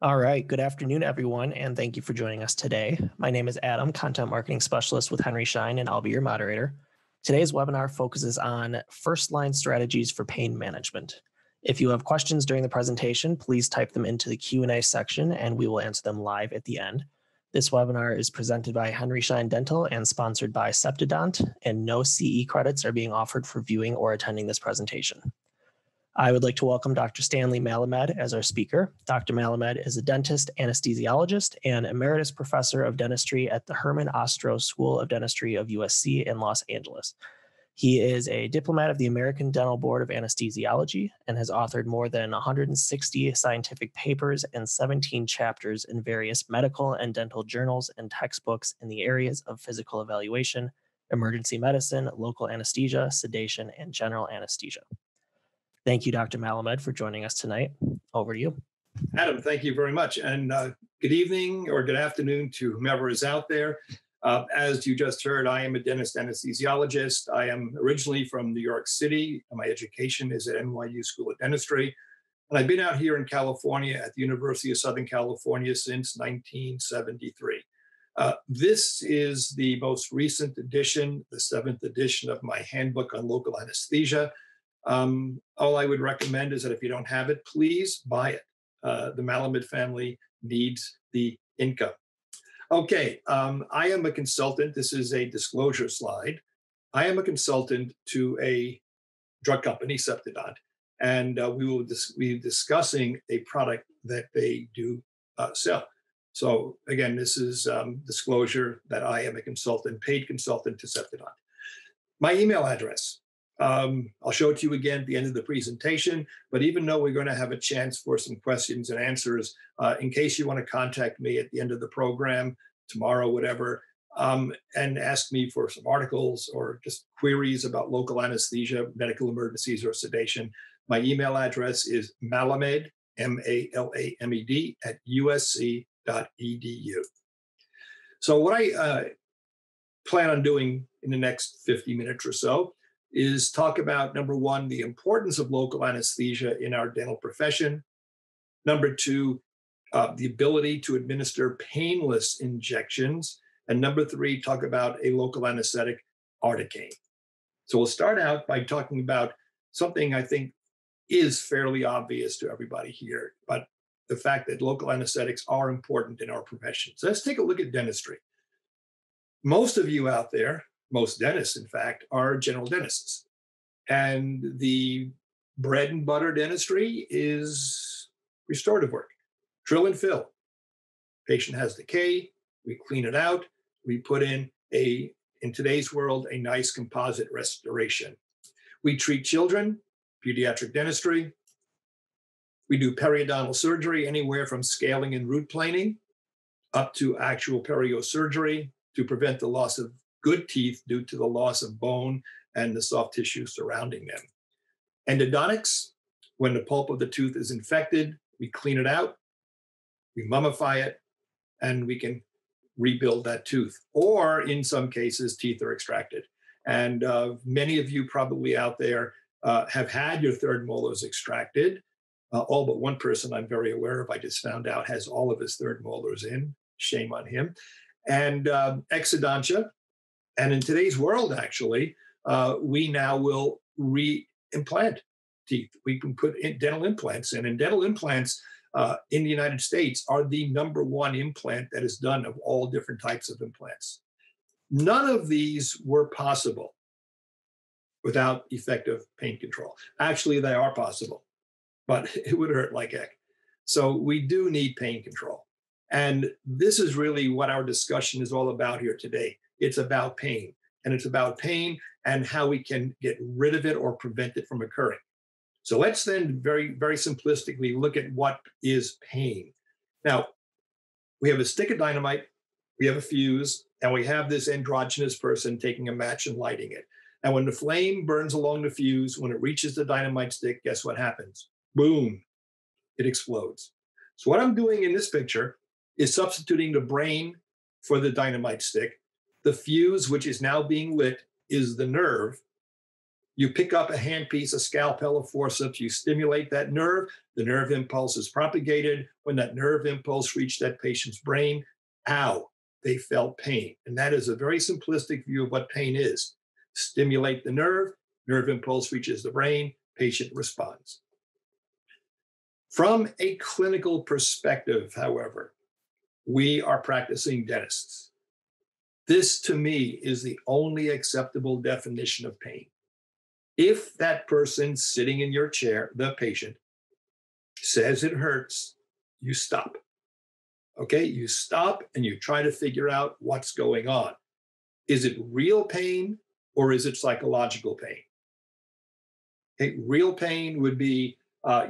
All right, good afternoon, everyone, and thank you for joining us today. My name is Adam, Content Marketing Specialist with Henry Schein, and I'll be your moderator. Today's webinar focuses on first-line strategies for pain management. If you have questions during the presentation, please type them into the Q&A section, and we will answer them live at the end. This webinar is presented by Henry Schein Dental and sponsored by Septodont, and no CE credits are being offered for viewing or attending this presentation. I would like to welcome Dr. Stanley Malamed as our speaker. Dr. Malamed is a dentist, anesthesiologist, and emeritus professor of dentistry at the Herman Ostrow School of Dentistry of USC in Los Angeles. He is a diplomat of the American Dental Board of Anesthesiology and has authored more than 160 scientific papers and 17 chapters in various medical and dental journals and textbooks in the areas of physical evaluation, emergency medicine, local anesthesia, sedation, and general anesthesia. Thank you, Dr. Malamed, for joining us tonight. Over to you. Adam, thank you very much. And good evening or good afternoon to whomever is out there. As you just heard, I am a dentist anesthesiologist. I am originally from New York City. My education is at NYU School of Dentistry. And I've been out here in California at the University of Southern California since 1973. This is the most recent edition, the 7th edition of my handbook on local anesthesia. All I would recommend is that if you don't have it, please buy it. The Malamed family needs the income. Okay, I am a consultant. This is a disclosure slide. I am a consultant to a drug company, Septodont, and we will be discussing a product that they do sell. So again, this is disclosure that I am a consultant, paid consultant to Septodont. My email address. I'll show it to you again at the end of the presentation, but even though we're going to have a chance for some questions and answers, in case you want to contact me at the end of the program, tomorrow, whatever, and ask me for some articles or just queries about local anesthesia, medical emergencies, or sedation, my email address is malamed, M-A-L-A-M-E-D, at usc.edu. So what I plan on doing in the next 50 minutes or so is talk about, number one, the importance of local anesthesia in our dental profession. Number two, the ability to administer painless injections. And number three, talk about a local anesthetic, Articaine. So we'll start out by talking about something I think is fairly obvious to everybody here, but the fact that local anesthetics are important in our profession. So let's take a look at dentistry. Most of you out there, most dentists, in fact, are general dentists. And the bread and butter dentistry is restorative work, drill and fill. Patient has decay, we clean it out, we put in a, in today's world, a nice composite restoration. We treat children, pediatric dentistry. We do periodontal surgery, anywhere from scaling and root planing up to actual periosurgery to prevent the loss of good teeth due to the loss of bone and the soft tissue surrounding them. Endodontics, when the pulp of the tooth is infected, we clean it out, we mummify it, and we can rebuild that tooth. Or in some cases, teeth are extracted. And many of you probably out there have had your third molars extracted. All but one person I'm very aware of, I just found out, has all of his third molars in. Shame on him. And exodontia. And in today's world, actually, we now will re-implant teeth. We can put in dental implants in. And dental implants in the United States are the number one implant that is done of all different types of implants. None of these were possible without effective pain control. Actually, they are possible, but it would hurt like heck. So we do need pain control. And this is really what our discussion is all about here today. It's about pain, and it's about pain and how we can get rid of it or prevent it from occurring. So let's then very, very simplistically look at what is pain. Now, we have a stick of dynamite, we have a fuse, and we have this androgynous person taking a match and lighting it. And when the flame burns along the fuse, when it reaches the dynamite stick, guess what happens? Boom, it explodes. So what I'm doing in this picture is substituting the brain for the dynamite stick. The fuse, which is now being lit, is the nerve. You pick up a handpiece, a scalpel, a forceps, you stimulate that nerve. The nerve impulse is propagated. When that nerve impulse reached that patient's brain, ow, they felt pain. And that is a very simplistic view of what pain is. Stimulate the nerve, nerve impulse reaches the brain, patient responds. From a clinical perspective, however, we are practicing dentists. This, to me, is the only acceptable definition of pain. If that person sitting in your chair, the patient, says it hurts, you stop. Okay, you stop and you try to figure out what's going on. Is it real pain or is it psychological pain? Okay, real pain would be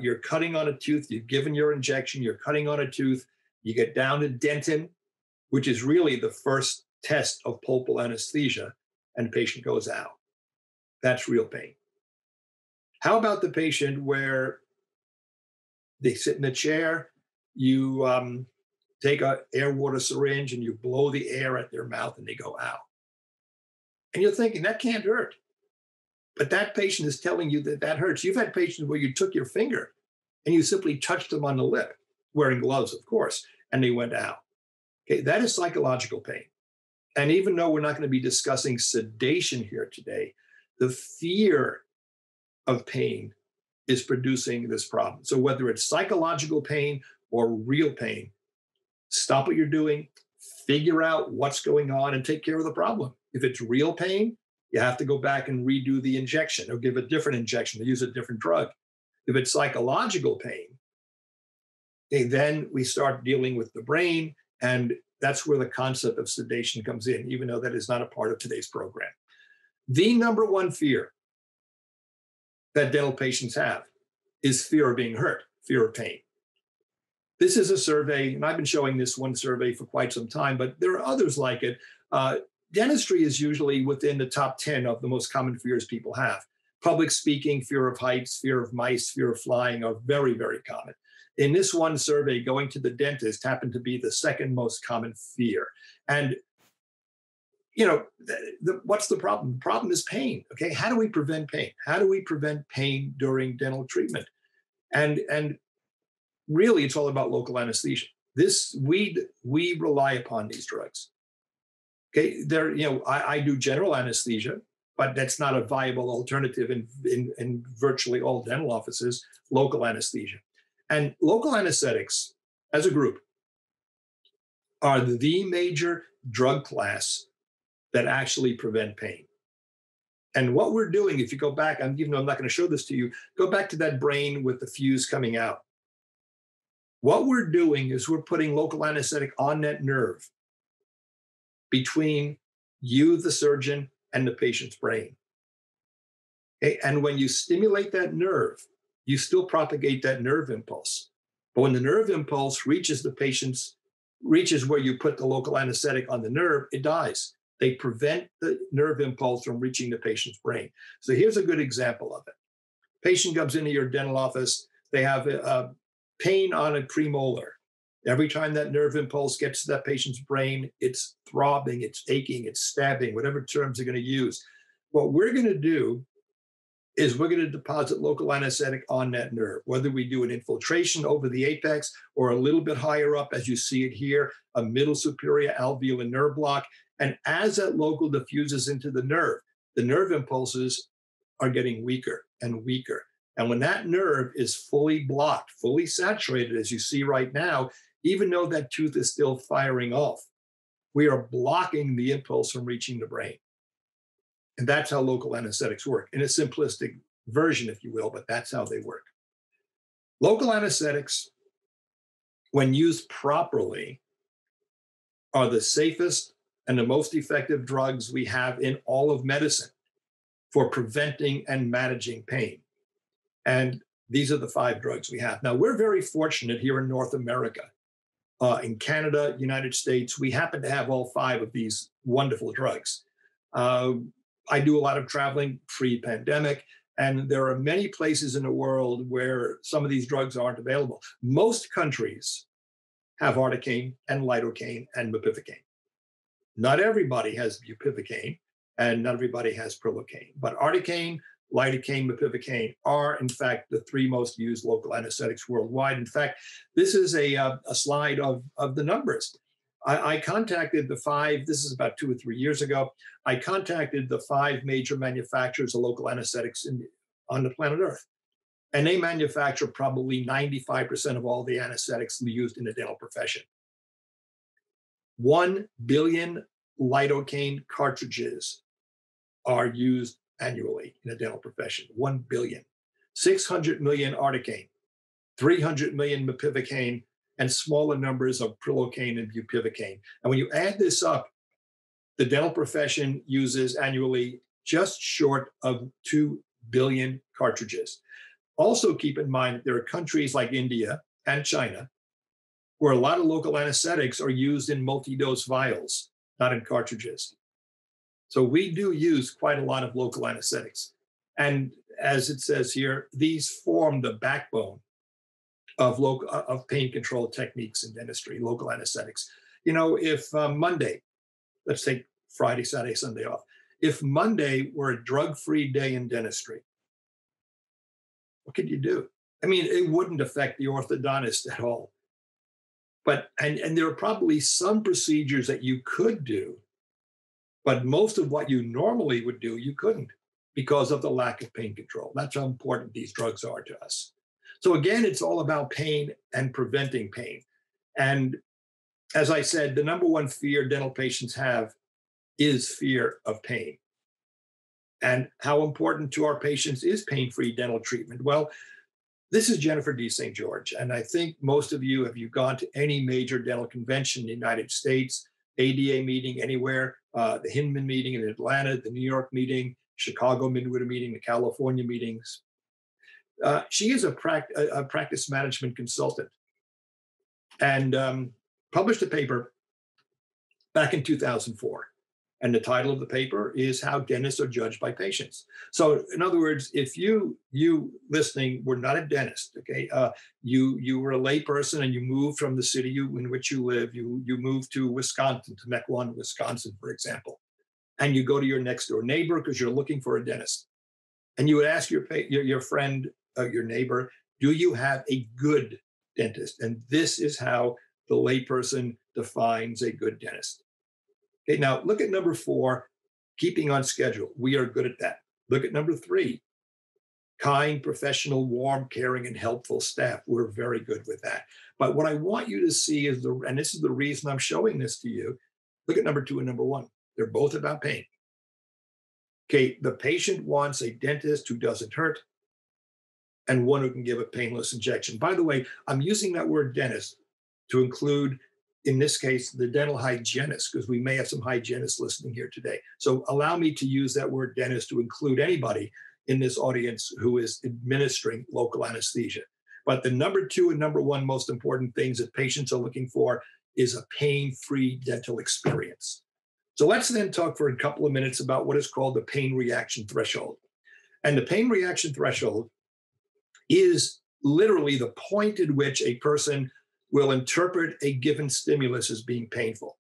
you're cutting on a tooth, you've given your injection, you're cutting on a tooth, you get down to dentin, which is really the first test of pulpal anesthesia, and the patient goes out. That's real pain. How about the patient where they sit in a chair, you take an air-water syringe and you blow the air at their mouth and they go out. And you're thinking, that can't hurt. But that patient is telling you that that hurts. You've had patients where you took your finger and you simply touched them on the lip, wearing gloves, of course, and they went out. Okay, that is psychological pain. And even though we're not going to be discussing sedation here today, the fear of pain is producing this problem. So whether it's psychological pain or real pain, stop what you're doing, figure out what's going on, and take care of the problem. If it's real pain, you have to go back and redo the injection or give a different injection or use a different drug. If it's psychological pain, okay, then we start dealing with the brain, and that's where the concept of sedation comes in, even though that is not a part of today's program. The number one fear that dental patients have is fear of being hurt, fear of pain. This is a survey, and I've been showing this one survey for quite some time, but there are others like it. Dentistry is usually within the top 10 of the most common fears people have. Public speaking, fear of heights, fear of mice, fear of flying are very, very common. In this one survey, going to the dentist happened to be the second most common fear. And you know, what's the problem? The problem is pain, okay? How do we prevent pain? How do we prevent pain during dental treatment? And really, it's all about local anesthesia. We rely upon these drugs, okay? I do general anesthesia, but that's not a viable alternative in virtually all dental offices, local anesthesia. And local anesthetics, as a group, are the major drug class that actually prevent pain. And what we're doing, if you go back, even though I'm not going to show this to you, go back to that brain with the fuse coming out. What we're doing is we're putting local anesthetic on that nerve between you, the surgeon, and the patient's brain. Okay? And when you stimulate that nerve, you still propagate that nerve impulse. But when the nerve impulse reaches the patient's, reaches where you put the local anesthetic on the nerve, it dies. They prevent the nerve impulse from reaching the patient's brain. So here's a good example of it. Patient comes into your dental office. They have a pain on a premolar. Every time that nerve impulse gets to that patient's brain, it's throbbing, it's aching, it's stabbing, whatever terms they're going to use. What we're going to do is we're going to deposit local anesthetic on that nerve, whether we do an infiltration over the apex or a little bit higher up, as you see it here, a middle superior alveolar nerve block. And as that local diffuses into the nerve impulses are getting weaker and weaker. And when that nerve is fully blocked, fully saturated, as you see right now, even though that tooth is still firing off, we are blocking the impulse from reaching the brain. And that's how local anesthetics work, in a simplistic version, if you will, but that's how they work. Local anesthetics, when used properly, are the safest and the most effective drugs we have in all of medicine for preventing and managing pain. And these are the 5 drugs we have. Now, we're very fortunate here in North America. In Canada, United States, we happen to have all 5 of these wonderful drugs. I do a lot of traveling pre-pandemic, and there are many places in the world where some of these drugs aren't available. Most countries have Articaine and Lidocaine and Mepivacaine. Not everybody has Bupivacaine, and not everybody has Prilocaine, but Articaine, lidocaine, mepivacaine are, in fact, the three most used local anesthetics worldwide. In fact, this is a slide of the numbers. I contacted the five, this is about 2 or 3 years ago, I contacted the five major manufacturers of local anesthetics on the planet Earth. And they manufacture probably 95% of all the anesthetics used in the dental profession. 1 billion lidocaine cartridges are used annually in the dental profession, 1 billion. 600 million Articaine, 300 million Mepivacaine, and smaller numbers of Prilocaine and Bupivacaine. And when you add this up, the dental profession uses annually just short of 2 billion cartridges. Also keep in mind that there are countries like India and China where a lot of local anesthetics are used in multi-dose vials, not in cartridges. So we do use quite a lot of local anesthetics. And as it says here, these form the backbone of pain control techniques in dentistry, local anesthetics. You know, if Monday, let's take Friday, Saturday, Sunday off. If Monday were a drug-free day in dentistry, what could you do? I mean, it wouldn't affect the orthodontist at all. But, and there are probably some procedures that you could do, but most of what you normally would do, you couldn't because of the lack of pain control. That's how important these drugs are to us. So again, it's all about pain and preventing pain. And as I said, the number one fear dental patients have is fear of pain. And how important to our patients is pain-free dental treatment? Well, this is Jennifer D. St. George. And I think most of you, if you've gone to any major dental convention in the United States, ADA meeting anywhere, the Hinman meeting in Atlanta, the New York meeting, Chicago Midwinter meeting, the California meetings. She is a practice management consultant and published a paper back in 2004. And the title of the paper is How Dentists Are Judged by Patients. So in other words, if you listening were not a dentist, okay, you were a layperson and you moved from the city in which you live, you moved to Wisconsin, to Mequon, Wisconsin, for example, and you go to your next door neighbor because you're looking for a dentist. And you would ask your friend, your neighbor, do you have a good dentist? And this is how the layperson defines a good dentist. Okay, now look at number 4, keeping on schedule. We are good at that. Look at number 3, kind, professional, warm, caring, and helpful staff. We're very good with that. But what I want you to see is, and this is the reason I'm showing this to you, look at number 2 and number 1. They're both about pain. Okay, the patient wants a dentist who doesn't hurt and one who can give a painless injection. By the way, I'm using that word dentist to include, in this case, the dental hygienist, because we may have some hygienists listening here today. So allow me to use that word dentist to include anybody in this audience who is administering local anesthesia. But the number 2 and number 1 most important things that patients are looking for is a pain-free dental experience. So let's then talk for a couple of minutes about what is called the pain reaction threshold. And the pain reaction threshold is literally the point at which a person will interpret a given stimulus as being painful.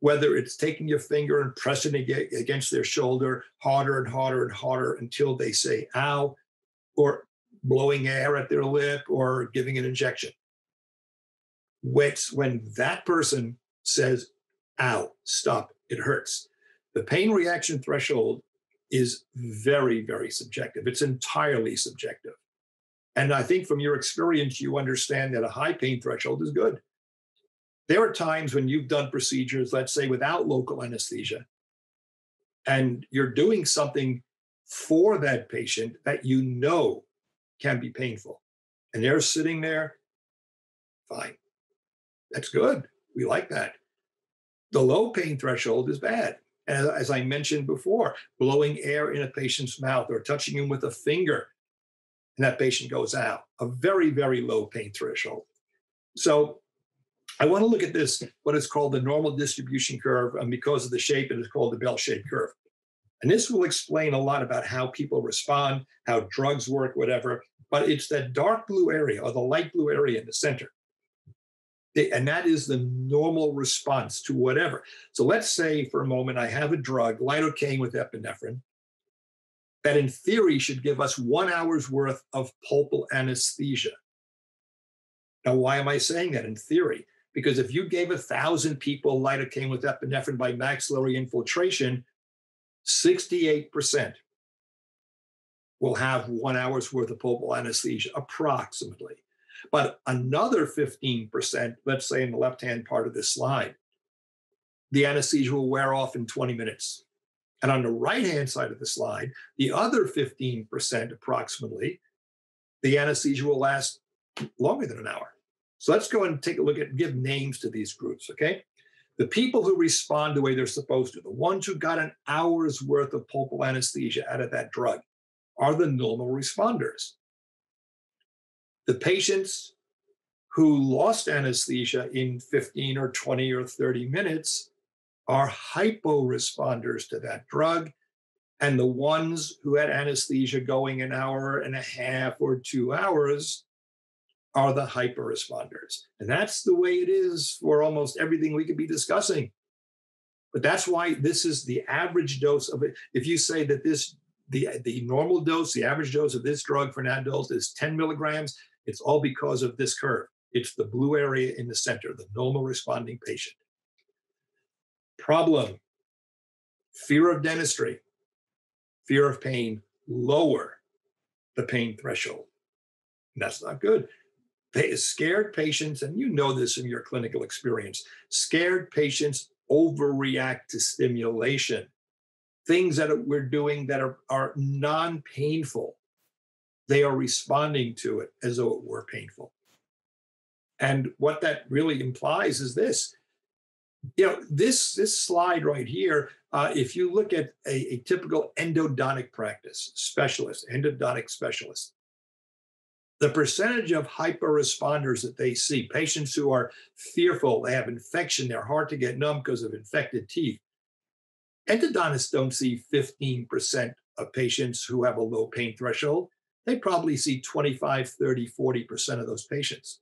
Whether it's taking your finger and pressing it against their shoulder harder and harder and harder until they say, ow, or blowing air at their lip or giving an injection. When that person says, ow, stop, it hurts. The pain reaction threshold is very, very subjective. It's entirely subjective. And I think from your experience, you understand that a high pain threshold is good. There are times when you've done procedures, let's say, without local anesthesia, and you're doing something for that patient that you know can be painful. And they're sitting there, fine. That's good. We like that. The low pain threshold is bad. And as I mentioned before, blowing air in a patient's mouth or touching him with a finger, and that patient goes out, a very, very low pain threshold. So I want to look at this, what is called the normal distribution curve, and because of the shape, it is called the bell-shaped curve. And this will explain a lot about how people respond, how drugs work, whatever, but it's that dark blue area or the light blue area in the center. And that is the normal response to whatever. So let's say for a moment I have a drug, lidocaine with epinephrine, that in theory should give us 1 hour's worth of pulpal anesthesia. Now, why am I saying that in theory? Because if you gave 1,000 people lidocaine with epinephrine by maxillary infiltration, 68% will have 1 hour's worth of pulpal anesthesia, approximately. But another 15%, let's say in the left-hand part of this slide, the anesthesia will wear off in 20 minutes. And on the right-hand side of the slide, the other 15% approximately, the anesthesia will last longer than an hour. So let's go and take a look at, give names to these groups, okay? The people who respond the way they're supposed to, the ones who got an hour's worth of pulpal anesthesia out of that drug, are the normal responders. The patients who lost anesthesia in 15 or 20 or 30 minutes are hypo-responders to that drug, and the ones who had anesthesia going an hour and a half or 2 hours are the hyper-responders. And that's the way it is for almost everything we could be discussing. But that's why this is the average dose of it. If you say that this, the normal dose, the average dose of this drug for an adult is 10 milligrams, it's all because of this curve. It's the blue area in the center, the normal responding patient. Problem, fear of dentistry, fear of pain, lower the pain threshold. And that's not good. Scared patients, and you know this in your clinical experience, scared patients overreact to stimulation. Things that we're doing that are non-painful, they are responding to it as though it were painful. And what that really implies is this. You know, this slide right here, if you look at a typical endodontic practice specialist, endodontic specialist, the percentage of hyper-responders that they see, patients who are fearful, they have infection, they're hard to get numb because of infected teeth. Endodontists don't see 15% of patients who have a low pain threshold. They probably see 25, 30, 40% of those patients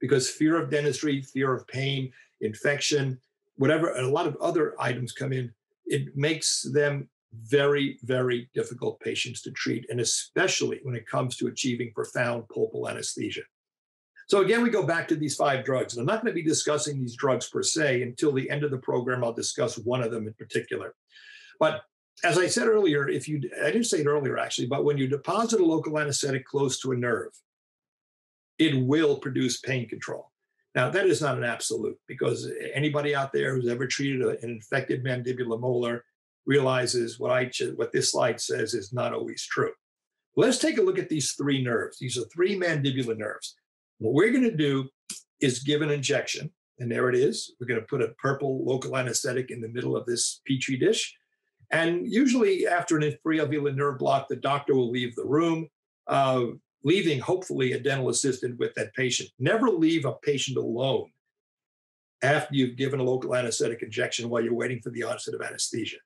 because fear of dentistry, fear of pain, infection, whatever, and a lot of other items come in. It makes them very, very difficult patients to treat, and especially when it comes to achieving profound pulpal anesthesia. So again, we go back to these 5 drugs, and I'm not going to be discussing these drugs per se until the end of the program. I'll discuss one of them in particular. But as I said earlier, if you, I didn't say it earlier actually, but when you deposit a local anesthetic close to a nerve, it will produce pain control. Now, that is not an absolute, because anybody out there who's ever treated an infected mandibular molar realizes what this slide says is not always true. Let's take a look at these 3 nerves. These are 3 mandibular nerves. What we're going to do is give an injection, and there it is. We're going to put a purple local anesthetic in the middle of this petri dish. And usually after an infraovular nerve block, the doctor will leave the room, leaving hopefully a dental assistant with that patient. Never leave a patient alone after you've given a local anesthetic injection while you're waiting for the onset of anesthesia.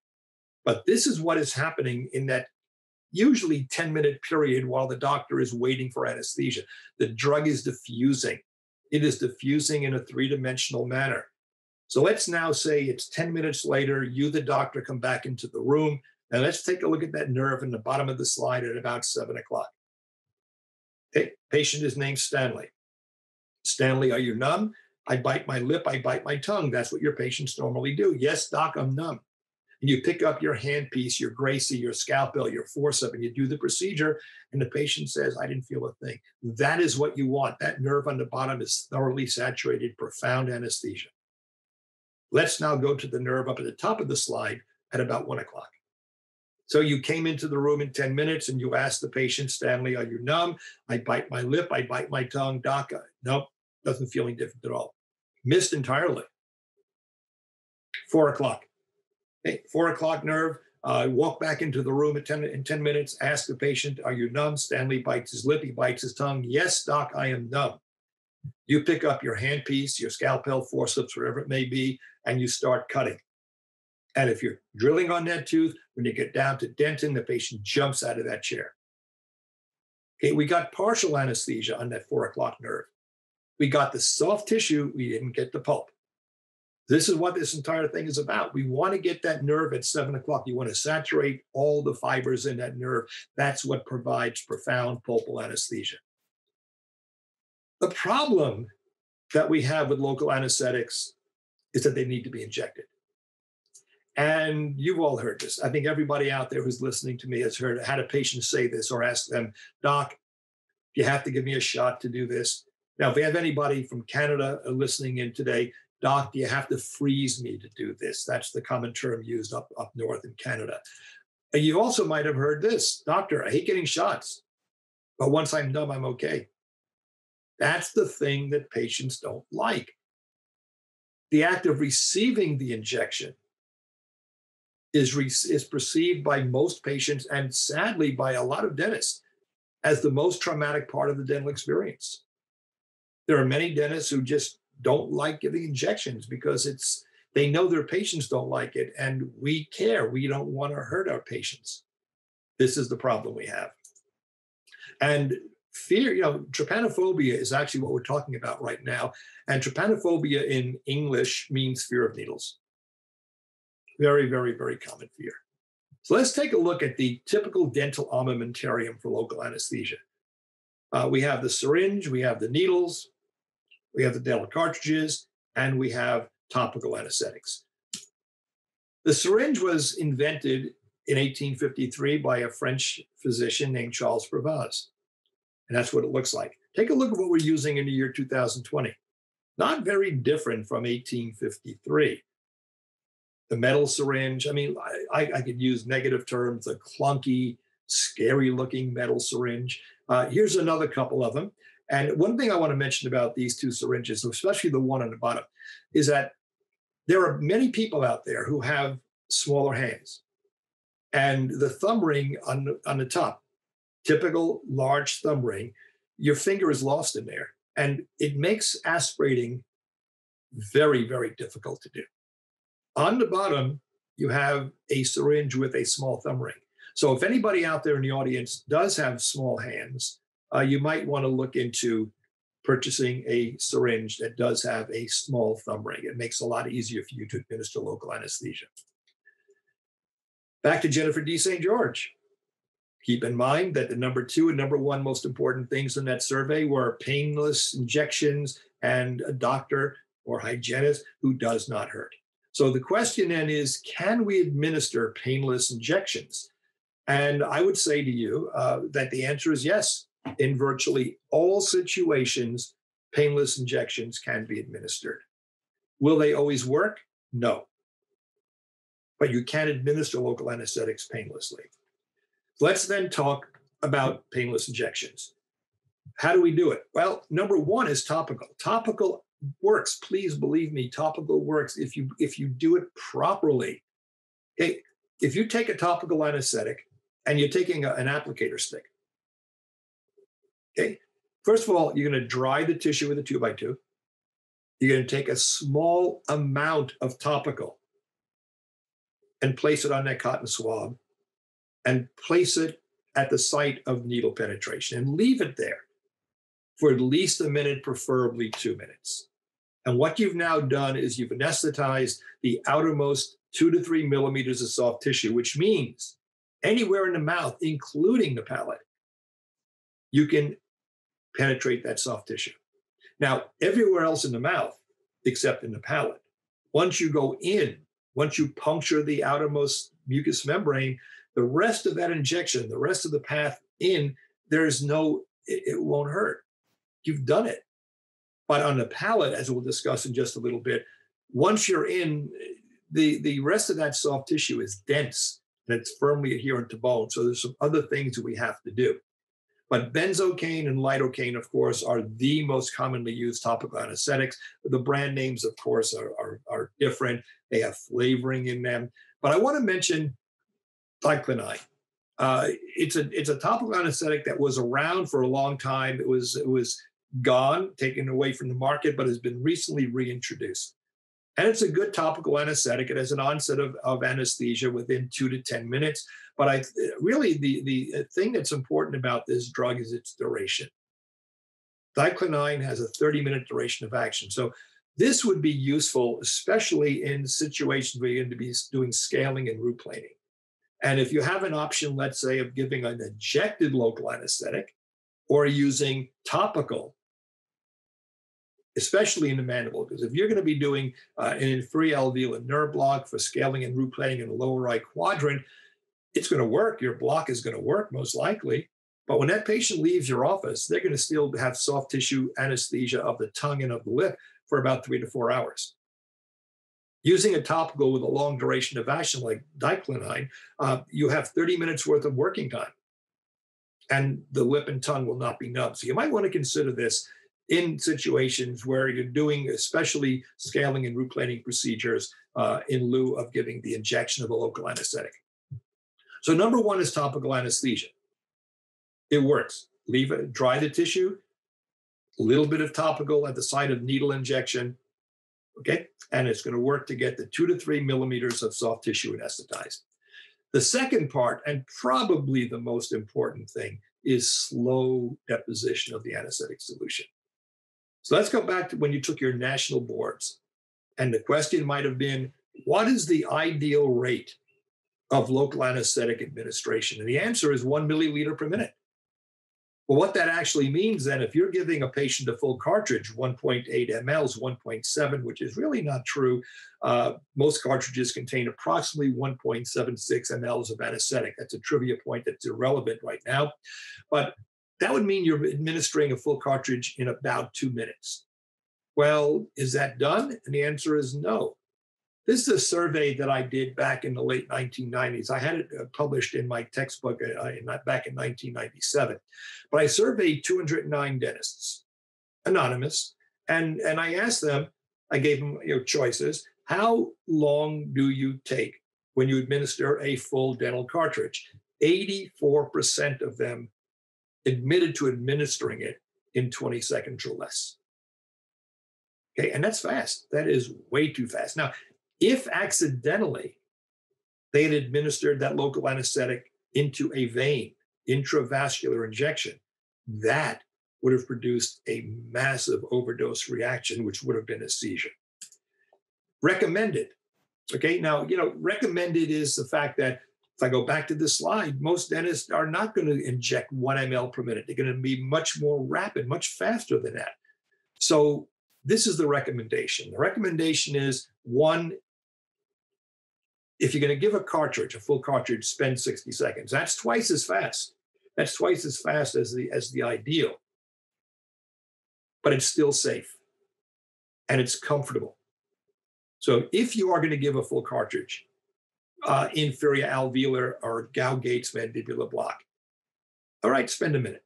But this is what is happening in that usually 10-minute period while the doctor is waiting for anesthesia. The drug is diffusing. It is diffusing in a 3-dimensional manner. So let's now say it's 10 minutes later, you, the doctor, come back into the room, and let's take a look at that nerve in the bottom of the slide at about 7 o'clock. Okay, patient is named Stanley. Stanley, are you numb? I bite my lip, I bite my tongue. That's what your patients normally do. Yes, doc, I'm numb. And you pick up your handpiece, your Gracie, your scalpel, your forceps, and you do the procedure, and the patient says, I didn't feel a thing. That is what you want. That nerve on the bottom is thoroughly saturated, profound anesthesia. Let's now go to the nerve up at the top of the slide at about 1 o'clock. So you came into the room in 10 minutes, and you asked the patient, Stanley, are you numb? I bite my lip, I bite my tongue, doc, nope, doesn't feel any different at all. Missed entirely. 4 o'clock. Okay, 4 o'clock nerve, walk back into the room in 10 minutes, ask the patient, are you numb? Stanley bites his lip, he bites his tongue. Yes, doc, I am numb. You pick up your handpiece, your scalpel, forceps, whatever it may be, and you start cutting. And if you're drilling on that tooth, when you get down to dentin, the patient jumps out of that chair. Okay, we got partial anesthesia on that 4 o'clock nerve. We got the soft tissue, we didn't get the pulp. This is what this entire thing is about. We want to get that nerve at 7 o'clock. You want to saturate all the fibers in that nerve. That's what provides profound pulpal anesthesia. The problem that we have with local anesthetics is that they need to be injected. And you've all heard this. I think everybody out there who's listening to me has heard, had a patient say this or ask them, "Doc, you have to give me a shot to do this." Now, if we have anybody from Canada listening in today, "Doc, you have to freeze me to do this." That's the common term used up north in Canada. And you also might have heard this, "Doctor, I hate getting shots, but once I'm done, I'm okay." That's the thing that patients don't like. The act of receiving the injection is perceived by most patients, and sadly by a lot of dentists, as the most traumatic part of the dental experience. There are many dentists who just don't like giving injections because they know their patients don't like it, and we care. We don't want to hurt our patients. This is the problem we have. And fear, trypanophobia is actually what we're talking about right now. And trypanophobia in English means fear of needles. Very, very, very common fear. So let's take a look at the typical dental armamentarium for local anesthesia. We have the syringe, we have the needles, we have the dental cartridges, and we have topical anesthetics. The syringe was invented in 1853 by a French physician named Charles Provaz, and that's what it looks like. Take a look at what we're using in the year 2020. Not very different from 1853. The metal syringe, I mean, I could use negative terms, a clunky, scary-looking metal syringe. Here's another couple of them. And one thing I want to mention about these two syringes, especially the one on the bottom, is that there are many people out there who have smaller hands. And the thumb ring on the top, typical large thumb ring, your finger is lost in there. And it makes aspirating very, very difficult to do. On the bottom, you have a syringe with a small thumb ring. So if anybody out there in the audience does have small hands, you might want to look into purchasing a syringe that does have a small thumb ring. It makes it a lot easier for you to administer local anesthesia. Back to Jennifer D. St. George. Keep in mind that the number two and number one most important things in that survey were painless injections and a doctor or hygienist who does not hurt. So the question then is, can we administer painless injections? And I would say to you that the answer is yes. In virtually all situations, painless injections can be administered. Will they always work? No. But you can administer local anesthetics painlessly. Let's then talk about painless injections. How do we do it? Well, number one is topical. Topical works. Please believe me, topical works if you do it properly. Okay. If you take a topical anesthetic and you're taking an applicator stick, okay, first of all, you're going to dry the tissue with a 2x2. You're going to take a small amount of topical and place it on that cotton swab and place it at the site of needle penetration and leave it there for at least a minute, preferably 2 minutes. And what you've now done is you've anesthetized the outermost 2 to 3 millimeters of soft tissue, which means anywhere in the mouth, including the palate, you can penetrate that soft tissue. Now, everywhere else in the mouth, except in the palate, once you go in, once you puncture the outermost mucous membrane, the rest of that injection, the rest of the path in, it won't hurt. You've done it. But on the palate, as we'll discuss in just a little bit, once you're in, the rest of that soft tissue is dense and it's firmly adherent to bone. So there's some other things that we have to do. But benzocaine and lidocaine, of course, are the most commonly used topical anesthetics. The brand names, of course, are different. They have flavoring in them. But I want to mention Dyclonine. It's a topical anesthetic that was around for a long time. It was gone, taken away from the market, but has been recently reintroduced. And it's a good topical anesthetic. It has an onset of anesthesia within 2 to 10 minutes. But really, the thing that's important about this drug is its duration. Dyclonine has a 30-minute duration of action. So This would be useful, especially in situations where you're going to be doing scaling and root planing. And if you have an option, let's say, of giving an injected local anesthetic or using topical, especially in the mandible, because if you're going to be doing an inferior alveolar nerve block for scaling and root planing in the lower right quadrant, it's going to work. Your block is going to work most likely. But when that patient leaves your office, they're going to still have soft tissue anesthesia of the tongue and of the lip for about 3 to 4 hours. Using a topical with a long duration of action like Dyclonine, you have 30 minutes worth of working time. And the lip and tongue will not be numb. So you might want to consider this in situations where you're doing especially scaling and root planing procedures in lieu of giving the injection of a local anesthetic. So number one is topical anesthesia. It works. Leave it, dry the tissue, a little bit of topical at the site of needle injection, okay? And it's going to work to get the 2 to 3 millimeters of soft tissue anesthetized. The second part, and probably the most important thing, is slow deposition of the anesthetic solution. So let's go back to when you took your national boards. And the question might have been, what is the ideal rate of local anesthetic administration? And the answer is 1 milliliter per minute. Well, what that actually means then, if you're giving a patient a full cartridge, 1.8 mLs, 1.7, which is really not true. Most cartridges contain approximately 1.76 mLs of anesthetic. That's a trivia point that's irrelevant right now. But that would mean you're administering a full cartridge in about 2 minutes. Well, is that done? And the answer is no. This is a survey that I did back in the late 1990s. I had it published in my textbook back in 1997. But I surveyed 209 dentists, anonymous, and I asked them, I gave them choices, how long do you take when you administer a full dental cartridge? 84% of them admitted to administering it in 20 seconds or less. Okay, and that's fast. That is way too fast. Now, if accidentally they had administered that local anesthetic into a vein, intravascular injection, that would have produced a massive overdose reaction, which would have been a seizure. Recommended. Okay, now, recommended is the fact that, if I go back to this slide, most dentists are not going to inject 1 mL per minute. They're going to be much more rapid, much faster than that. So this is the recommendation. The recommendation is, one, if you're going to give a cartridge, a full cartridge, spend 60 seconds. That's twice as fast. That's twice as fast as the ideal. But it's still safe. And it's comfortable. So if you are going to give a full cartridge, inferior alveolar or Gow-Gates mandibular block, all right, spend a minute.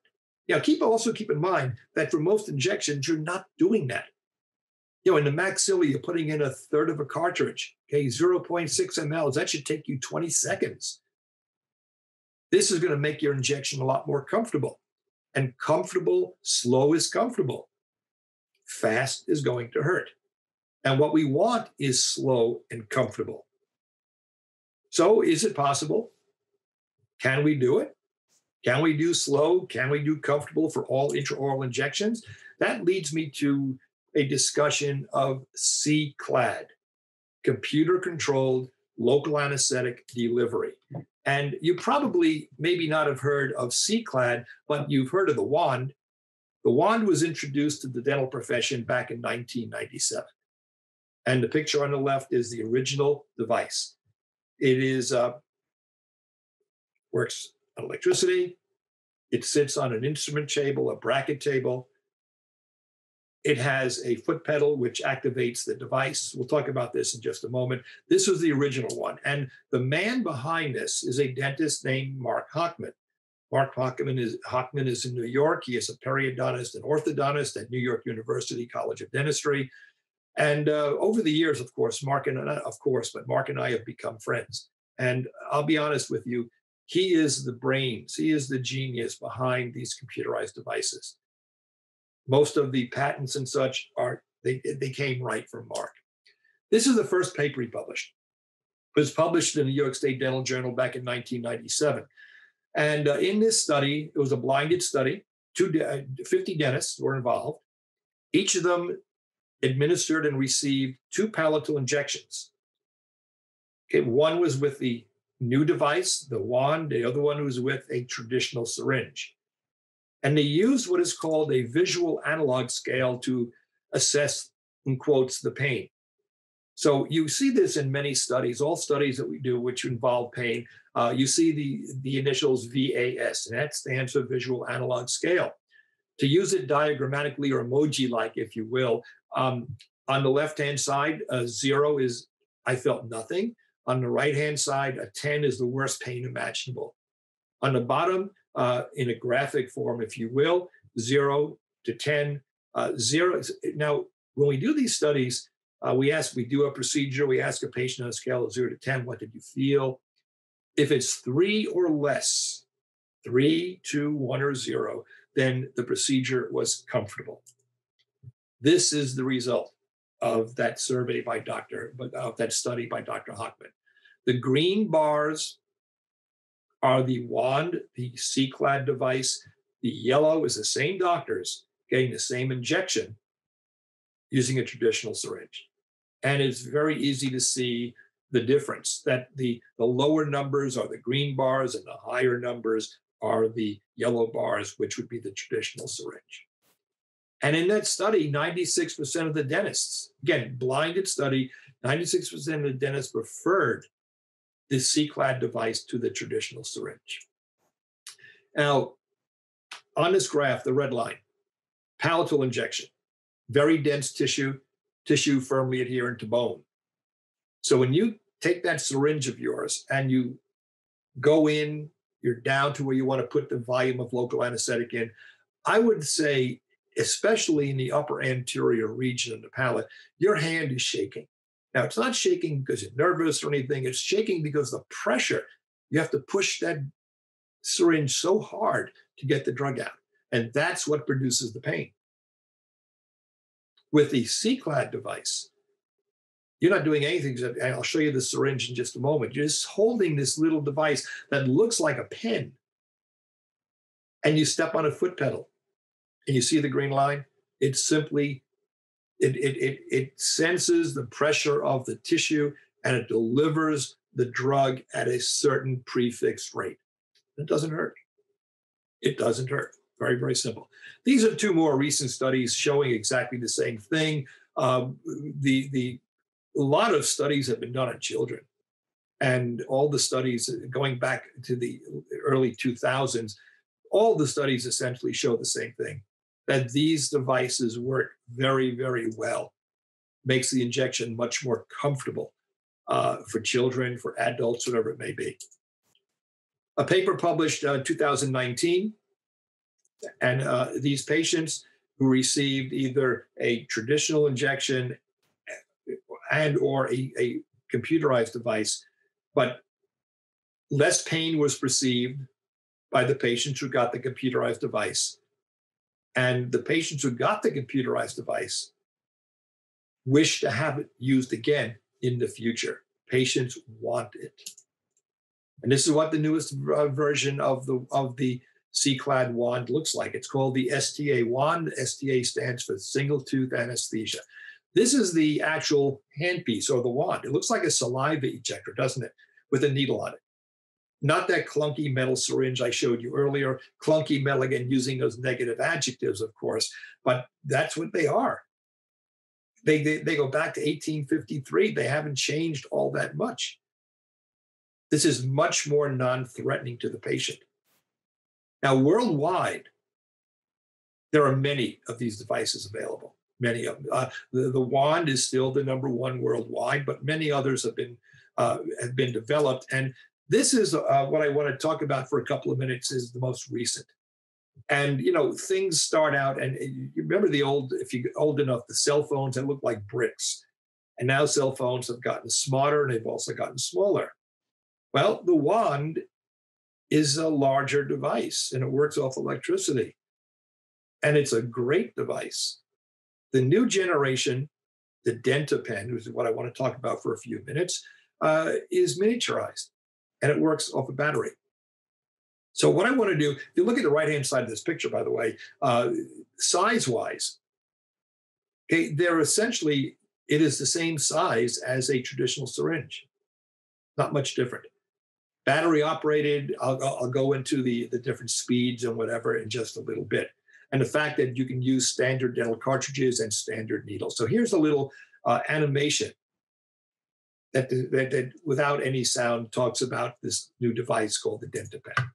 Now, also keep in mind that for most injections, you're not doing that. In the maxilla, you're putting in 1/3 of a cartridge, okay, 0.6 mLs. That should take you 20 seconds. This is going to make your injection a lot more comfortable. And comfortable, slow is comfortable. Fast is going to hurt. And what we want is slow and comfortable. So is it possible? Can we do it? Can we do slow? Can we do comfortable for all intraoral injections? That leads me to a discussion of C-CLAD, computer-controlled local anesthetic delivery. And you probably maybe not have heard of C-CLAD, but you've heard of the wand. The wand was introduced to the dental profession back in 1997. And the picture on the left is the original device. It is works on electricity. It sits on an instrument table, a bracket table. It has a foot pedal which activates the device. We'll talk about this in just a moment. This was the original one. And the man behind this is a dentist named Mark Hochman. Mark Hochman is in New York. He is a periodontist and orthodontist at New York University College of Dentistry. And over the years, of course, Mark and I have become friends. And I'll be honest with you, he is the brains. He is the genius behind these computerized devices. Most of the patents and such they came right from Mark. This is the first paper he published. It was published in the New York State Dental Journal back in 1997. And in this study, it was a blinded study. 50 dentists were involved. Each of them administered and received two palatal injections. Okay, one was with the new device, the wand, the other one was with a traditional syringe. And they used what is called a visual analog scale to assess, in quotes, the pain. So you see this in many studies, all studies that we do which involve pain. You see the initials VAS, and that stands for visual analog scale. To use it diagrammatically or emoji-like, if you will, on the left-hand side, a 0 is I felt nothing. On the right-hand side, a 10 is the worst pain imaginable. On the bottom, in a graphic form, if you will, 0 to 10, 0. Now, when we do these studies, we do a procedure, we ask a patient on a scale of 0 to 10, what did you feel? If it's 3 or less, 3, 2, 1, or 0, then the procedure was comfortable. This is the result of that survey by that study by Dr. Hochman. The green bars are the wand, the C-CLAD device. The yellow is the same doctors getting the same injection using a traditional syringe. And it's very easy to see the difference, that the lower numbers are the green bars and the higher numbers are the yellow bars, which would be the traditional syringe. And in that study, 96% of the dentists, again, blinded study, 96% of the dentists preferred the C-CLAD device to the traditional syringe. Now, on this graph, the red line, palatal injection, very dense tissue firmly adherent to bone. So when you take that syringe of yours and you go in, you're down to where you want to put the volume of local anesthetic in, I would say, especially in the upper anterior region of the palate, your hand is shaking. Now, it's not shaking because you're nervous or anything. It's shaking because the pressure, you have to push that syringe so hard to get the drug out. And that's what produces the pain. With the C-CLAD device, you're not doing anything, except, and I'll show you the syringe in just a moment. You're just holding this little device that looks like a pen. And you step on a foot pedal. And you see the green line? It simply, it senses the pressure of the tissue and it delivers the drug at a certain prefixed rate. It doesn't hurt. It doesn't hurt. Very, very simple. These are two more recent studies showing exactly the same thing. A lot of studies have been done on children. And all the studies going back to the early 2000s, all the studies essentially show the same thing, that these devices work very, very well. Makes the injection much more comfortable for children, for adults, whatever it may be. A paper published in 2019, and these patients who received either a traditional injection and or a computerized device, but less pain was perceived by the patients who got the computerized device. And the patients who got the computerized device wish to have it used again in the future. Patients want it. And this is what the newest version of the C-CLAD wand looks like. It's called the STA wand. STA stands for single tooth anesthesia. This is the actual handpiece or the wand. It looks like a saliva ejector, doesn't it? With a needle on it. Not that clunky metal syringe I showed you earlier. Clunky metal, again, using those negative adjectives, of course, but that's what they are. They go back to 1853. They haven't changed all that much. This is much more non-threatening to the patient. Now, worldwide, there are many of these devices available, many of them. The wand is still the #1 worldwide, but many others have been developed. And this is what I want to talk about for a couple of minutes, is the most recent. And, you know, things start out, and you remember the old, if you're old enough, the cell phones that look like bricks. And now cell phones have gotten smarter, and they've also gotten smaller. Well, the wand is a larger device, and it works off electricity. And it's a great device. The new generation, the Dentapen, which is what I want to talk about for a few minutes, is miniaturized. And it works off a battery. So what I want to do, if you look at the right-hand side of this picture, by the way, size-wise, They're essentially, it is the same size as a traditional syringe, not much different. Battery operated, I'll go into the different speeds and whatever in just a little bit. And the fact that you can use standard dental cartridges and standard needles. So here's a little animation that without any sound talks about this new device called the Dentapen.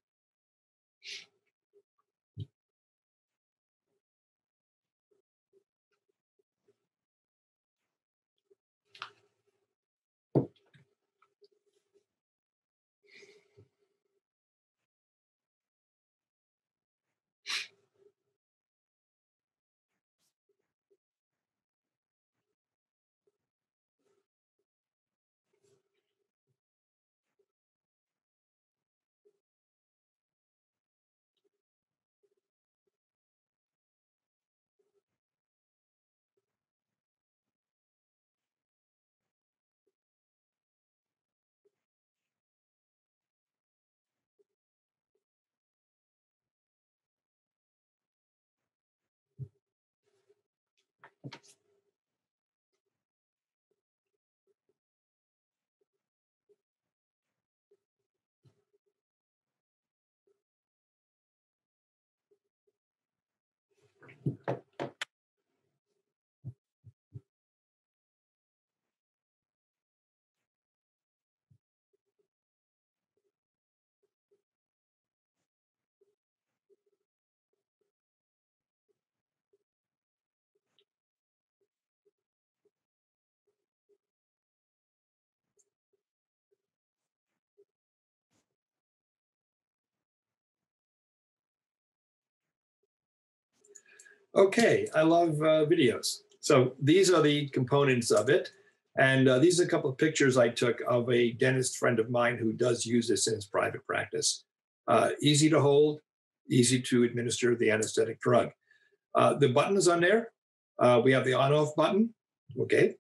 Okay, I love videos. So these are the components of it. And these are a couple of pictures I took of a dentist friend of mine who does use this in his private practice. Easy to hold, easy to administer the anesthetic drug. The buttons on there, we have the on-off button, okay?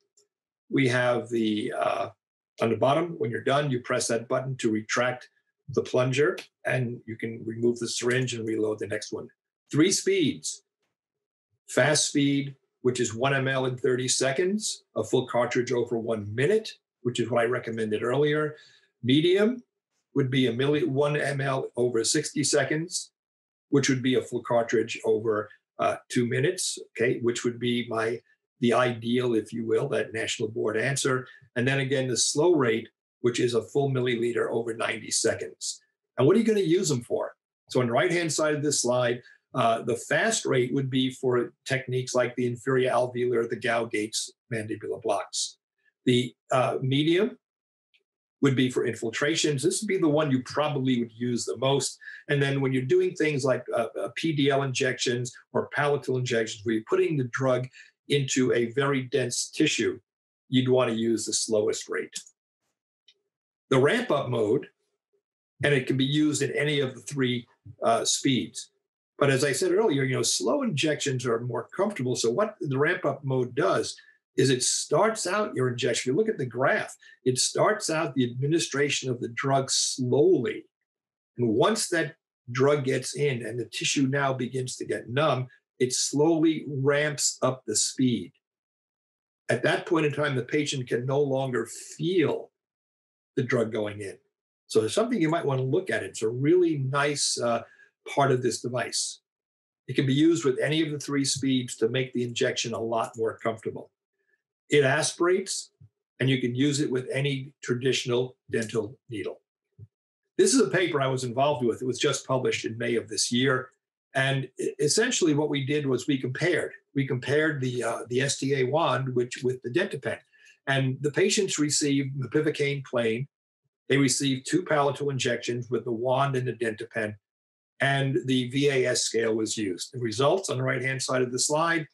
We have the, on the bottom, when you're done, you press that button to retract the plunger and you can remove the syringe and reload the next one. 3 speeds. Fast speed, which is 1 mL in 30 seconds, a full cartridge over 1 minute, which is what I recommended earlier. Medium would be 1 mL over 60 seconds, which would be a full cartridge over 2 minutes, okay, which would be the ideal, if you will, that national board answer. And then again, the slow rate, which is a full milliliter over 90 seconds. And what are you going to use them for? So on the right-hand side of this slide, the fast rate would be for techniques like the inferior alveolar, the Gau-Gates mandibular blocks. The medium would be for infiltrations. This would be the one you probably would use the most. And then when you're doing things like PDL injections or palatal injections, where you're putting the drug into a very dense tissue, you'd want to use the slowest rate. The ramp-up mode, and it can be used in any of the 3 speeds. But as I said earlier, you know, slow injections are more comfortable. So what the ramp-up mode does is it starts out your injection. If you look at the graph, it starts out the administration of the drug slowly. And once that drug gets in and the tissue now begins to get numb, it slowly ramps up the speed. At that point in time, the patient can no longer feel the drug going in. So there's something you might want to look at. It's a really nice part of this device. It can be used with any of the 3 speeds to make the injection a lot more comfortable. It aspirates, and you can use it with any traditional dental needle. This is a paper I was involved with. It was just published in May of this year. And essentially what we did was we compared. We compared the STA wand with the Dentapen. And the patients received Mepivacaine plain. They received 2 palatal injections with the wand and the Dentapen. And the VAS scale was used. The results on the right-hand side of the slide,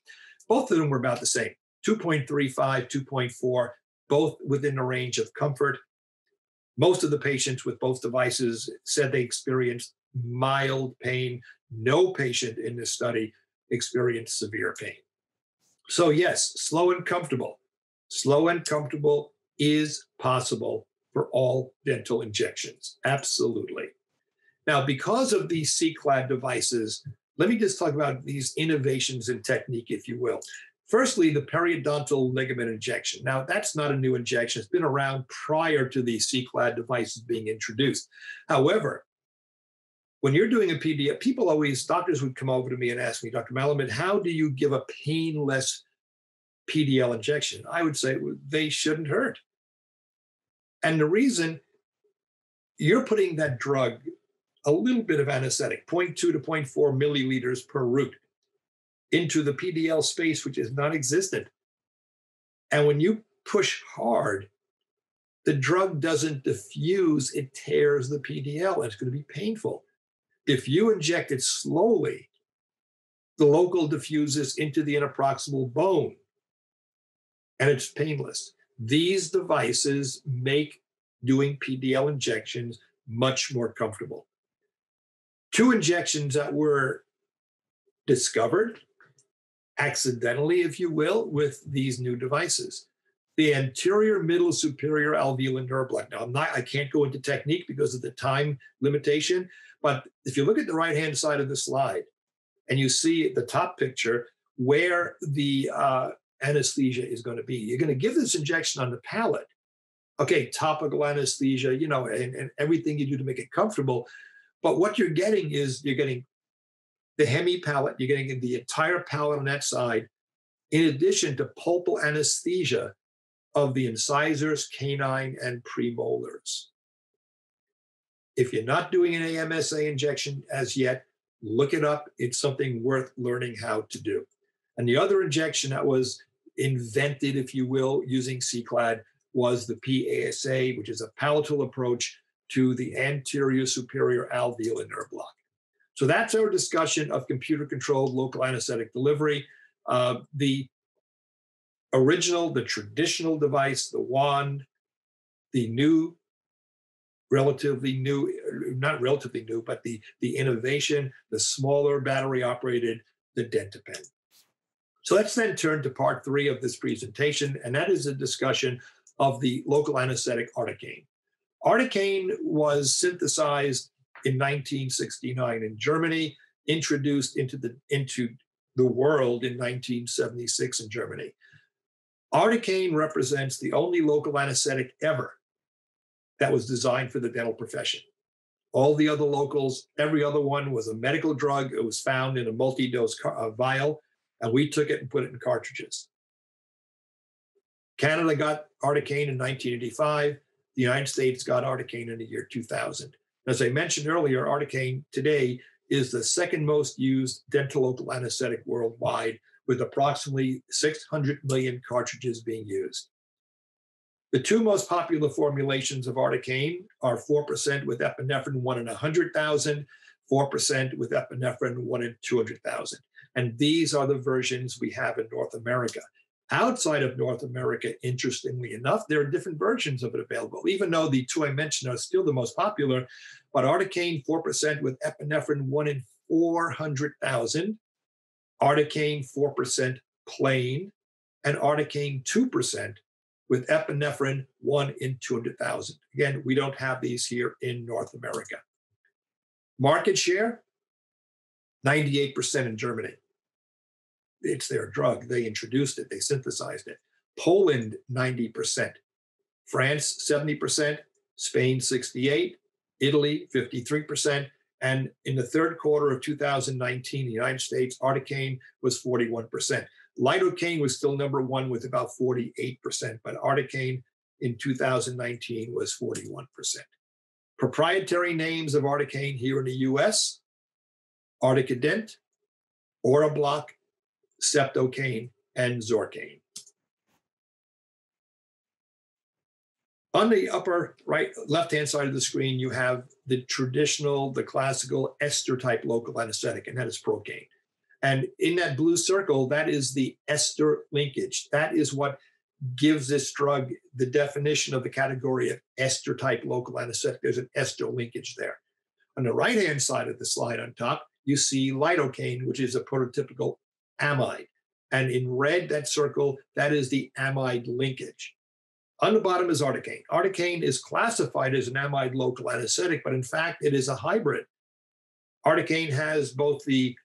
both of them were about the same, 2.35, 2.4, both within the range of comfort. Most of the patients with both devices said they experienced mild pain. No patient in this study experienced severe pain. So yes, slow and comfortable. Slow and comfortable is possible for all dental injections, absolutely. Now, because of these C-CLAD devices, let me just talk about these innovations in technique, if you will. Firstly, the periodontal ligament injection. Now, that's not a new injection. It's been around prior to the C-CLAD devices being introduced. However, when you're doing a PDL, people always, doctors would come over to me and ask me, Dr. Malamed, how do you give a painless PDL injection? I would say they shouldn't hurt. And the reason, you're putting that drug, a little bit of anesthetic, 0.2 to 0.4 milliliters per root, into the PDL space, which is non-existent. And when you push hard, the drug doesn't diffuse, it tears the PDL, and it's going to be painful. If you inject it slowly, the local diffuses into the interproximal bone, and it's painless. These devices make doing PDL injections much more comfortable. Two injections that were discovered accidentally, if you will, with these new devices. The anterior middle superior alveolar nerve block. Now, I can't go into technique because of the time limitation, but if you look at the right-hand side of the slide and you see the top picture where the anesthesia is going to be, you're going to give this injection on the palate. Okay, topical anesthesia, you know, and everything you do to make it comfortable. But what you're getting is you're getting the hemipalate, you're getting the entire palate on that side, in addition to pulpal anesthesia of the incisors, canine, and premolars. If you're not doing an AMSA injection as yet, look it up. It's something worth learning how to do. And the other injection that was invented, if you will, using C-CLAD was the PASA, which is a palatal approach to the anterior superior alveolar nerve block. So that's our discussion of computer-controlled local anesthetic delivery. The original, the traditional device, the wand, the new, relatively new, not relatively new, but the innovation, the smaller battery-operated, the Dentapen. So let's then turn to part three of this presentation, and that is a discussion of the local anesthetic Articaine. Articaine was synthesized in 1969 in Germany, introduced into the world in 1976 in Germany. Articaine represents the only local anesthetic ever that was designed for the dental profession. All the other locals, every other one was a medical drug. It was found in a multi-dose vial, and we took it and put it in cartridges. Canada got Articaine in 1985. The United States got Articaine in the year 2000. As I mentioned earlier, Articaine today is the second most used dental local anesthetic worldwide, with approximately 600 million cartridges being used. The two most popular formulations of Articaine are 4% with epinephrine 1 in 100,000, 4% with epinephrine 1 in 200,000. And these are the versions we have in North America. Outside of North America, interestingly enough, there are different versions of it available, even though the two I mentioned are still the most popular. But Articaine 4% with epinephrine 1 in 400,000, Articaine 4% plain, and Articaine 2% with epinephrine 1 in 200,000. Again, we don't have these here in North America. Market share, 98% in Germany. It's their drug. They introduced it. They synthesized it. Poland, 90%. France, 70%. Spain, 68%. Italy, 53%. And in the third quarter of 2019, the United States, Articaine was 41%. Lidocaine was still number one with about 48%, but Articaine in 2019 was 41%. Proprietary names of Articaine here in the U.S., Articadent, Orabloc, Septocaine, and Zorcaine. On the upper right, left-hand side of the screen, you have the traditional, the classical ester-type local anesthetic, and that is Procaine. And in that blue circle, that is the ester linkage. That is what gives this drug the definition of the category of ester-type local anesthetic. There's an ester linkage there. On the right-hand side of the slide on top, you see Lidocaine, which is a prototypical amide. And in red, that circle, that is the amide linkage. On the bottom is Articaine. Articaine is classified as an amide local anesthetic, but in fact, it is a hybrid. Articaine has both the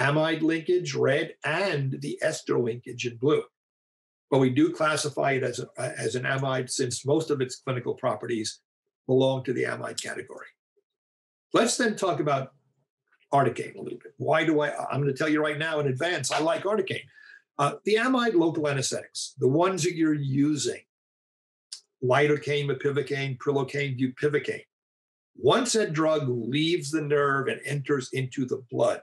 amide linkage, red, and the ester linkage in blue. But we do classify it as an amide since most of its clinical properties belong to the amide category. Let's then talk about Articaine a little bit. Why do I'm going to tell you right now in advance, I like Articaine. The amide local anesthetics, the ones that you're using, Lidocaine, Mepivacaine, Prilocaine, Bupivacaine. Once that drug leaves the nerve and enters into the blood,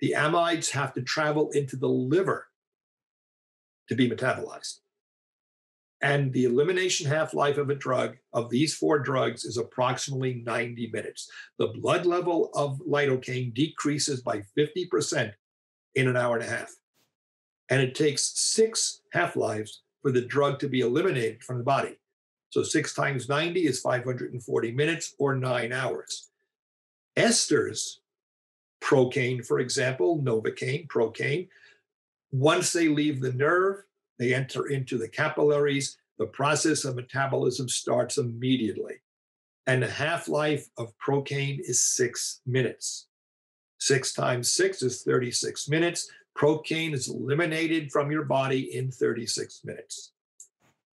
the amides have to travel into the liver to be metabolized. And the elimination half-life of a drug, of these four drugs, is approximately 90 minutes. The blood level of lidocaine decreases by 50% in an hour and a half. And it takes 6 half-lives for the drug to be eliminated from the body. So 6 times 90 is 540 minutes or 9 hours. Esters, Procaine, for example, Novocaine, Procaine, once they leave the nerve, they enter into the capillaries. The process of metabolism starts immediately. And the half-life of Procaine is 6 minutes. 6 times 6 is 36 minutes. Procaine is eliminated from your body in 36 minutes.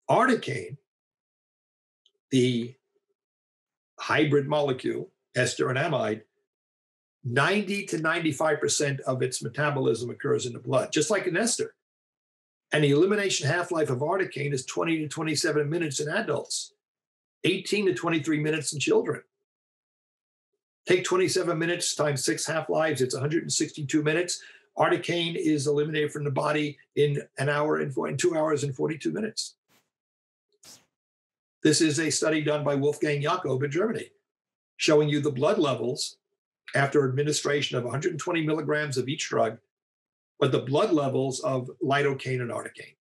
Articaine, the hybrid molecule, ester and amide, 90 to 95% of its metabolism occurs in the blood, just like an ester. And the elimination half-life of Articaine is 20 to 27 minutes in adults, 18 to 23 minutes in children. Take 27 minutes times 6 half-lives, it's 162 minutes. Articaine is eliminated from the body in 2 hours and 42 minutes. This is a study done by Wolfgang Jakob in Germany, showing you the blood levels after administration of 120 milligrams of each drug, but the blood levels of lidocaine and articaine.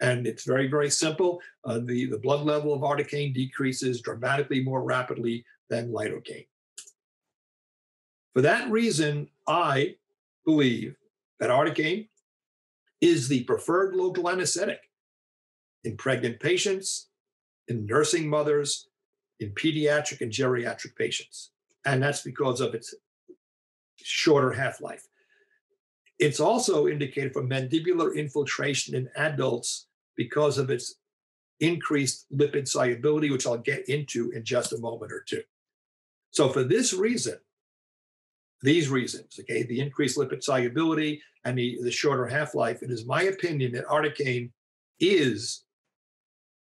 And it's very, very simple. The blood level of articaine decreases dramatically more rapidly than lidocaine. For that reason, I believe that articaine is the preferred local anesthetic in pregnant patients, in nursing mothers, in pediatric and geriatric patients. And that's because of its shorter half-life. It's also indicated for mandibular infiltration in adults because of its increased lipid solubility, which I'll get into in just a moment or two. So for this reason, these reasons, okay, the increased lipid solubility and the shorter half-life, it is my opinion that Articaine is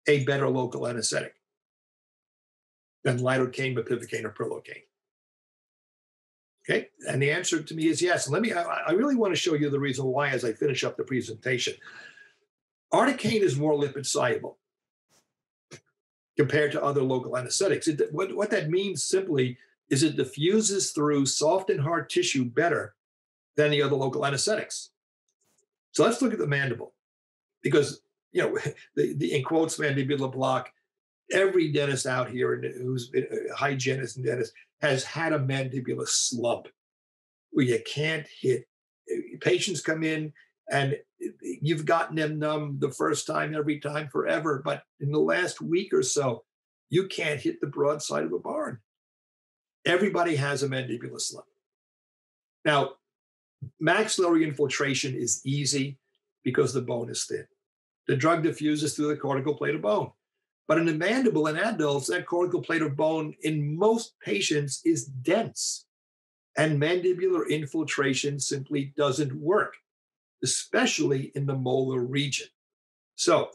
a better local anesthetic than lidocaine, bupivacaine, or prilocaine. Okay, and the answer to me is yes. Let me, I really want to show you the reason why as I finish up the presentation. Articaine is more lipid soluble compared to other local anesthetics. What that means simply is it diffuses through soft and hard tissue better than the other local anesthetics. So let's look at the mandible because, you know, the in quotes mandibular block, every dentist out here who's been a hygienist and dentist has had a mandibular slump where you can't hit. Patients come in and you've gotten them numb the first time, every time, forever. But in the last week or so, you can't hit the broad side of a barn. Everybody has a mandibular slump. Now, maxillary infiltration is easy because the bone is thin. The drug diffuses through the cortical plate of bone. But in the mandible in adults, that cortical plate of bone in most patients is dense. And mandibular infiltration simply doesn't work, especially in the molar region. So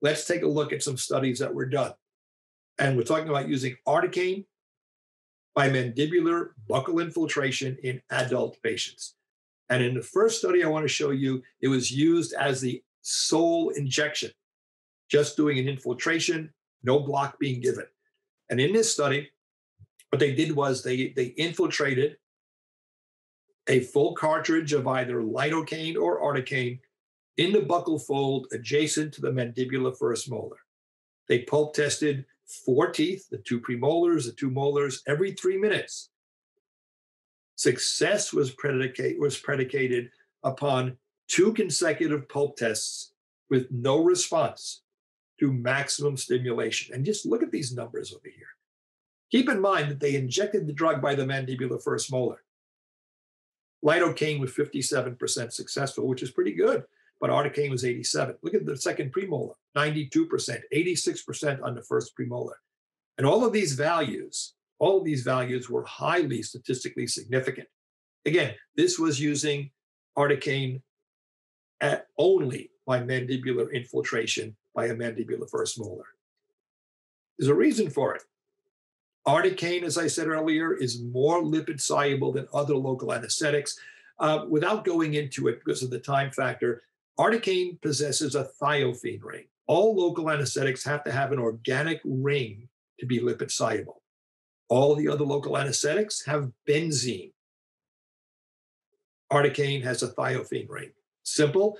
let's take a look at some studies that were done. And we're talking about using Articaine by mandibular buccal infiltration in adult patients. And in the first study I want to show you, it was used as the sole injection, just doing an infiltration, no block being given. And in this study, what they did was they infiltrated a full cartridge of either lidocaine or articaine in the buccal fold adjacent to the mandibular first molar. They pulp tested 4 teeth, the 2 premolars, the 2 molars, every 3 minutes. Success was predicated upon 2 consecutive pulp tests with no response to maximum stimulation. And just look at these numbers over here. Keep in mind that they injected the drug by the mandibular first molar. Lidocaine was 57% successful, which is pretty good, but Articaine was 87%. Look at the second premolar, 92%, 86% on the first premolar. And all of these values were highly statistically significant. Again, this was using Articaine only by mandibular infiltration by a mandibular first molar. There's a reason for it. Articaine, as I said earlier, is more lipid-soluble than other local anesthetics. Without going into it because of the time factor, Articaine possesses a thiophene ring. All local anesthetics have to have an organic ring to be lipid-soluble. All the other local anesthetics have benzene. Articaine has a thiophene ring. Simple.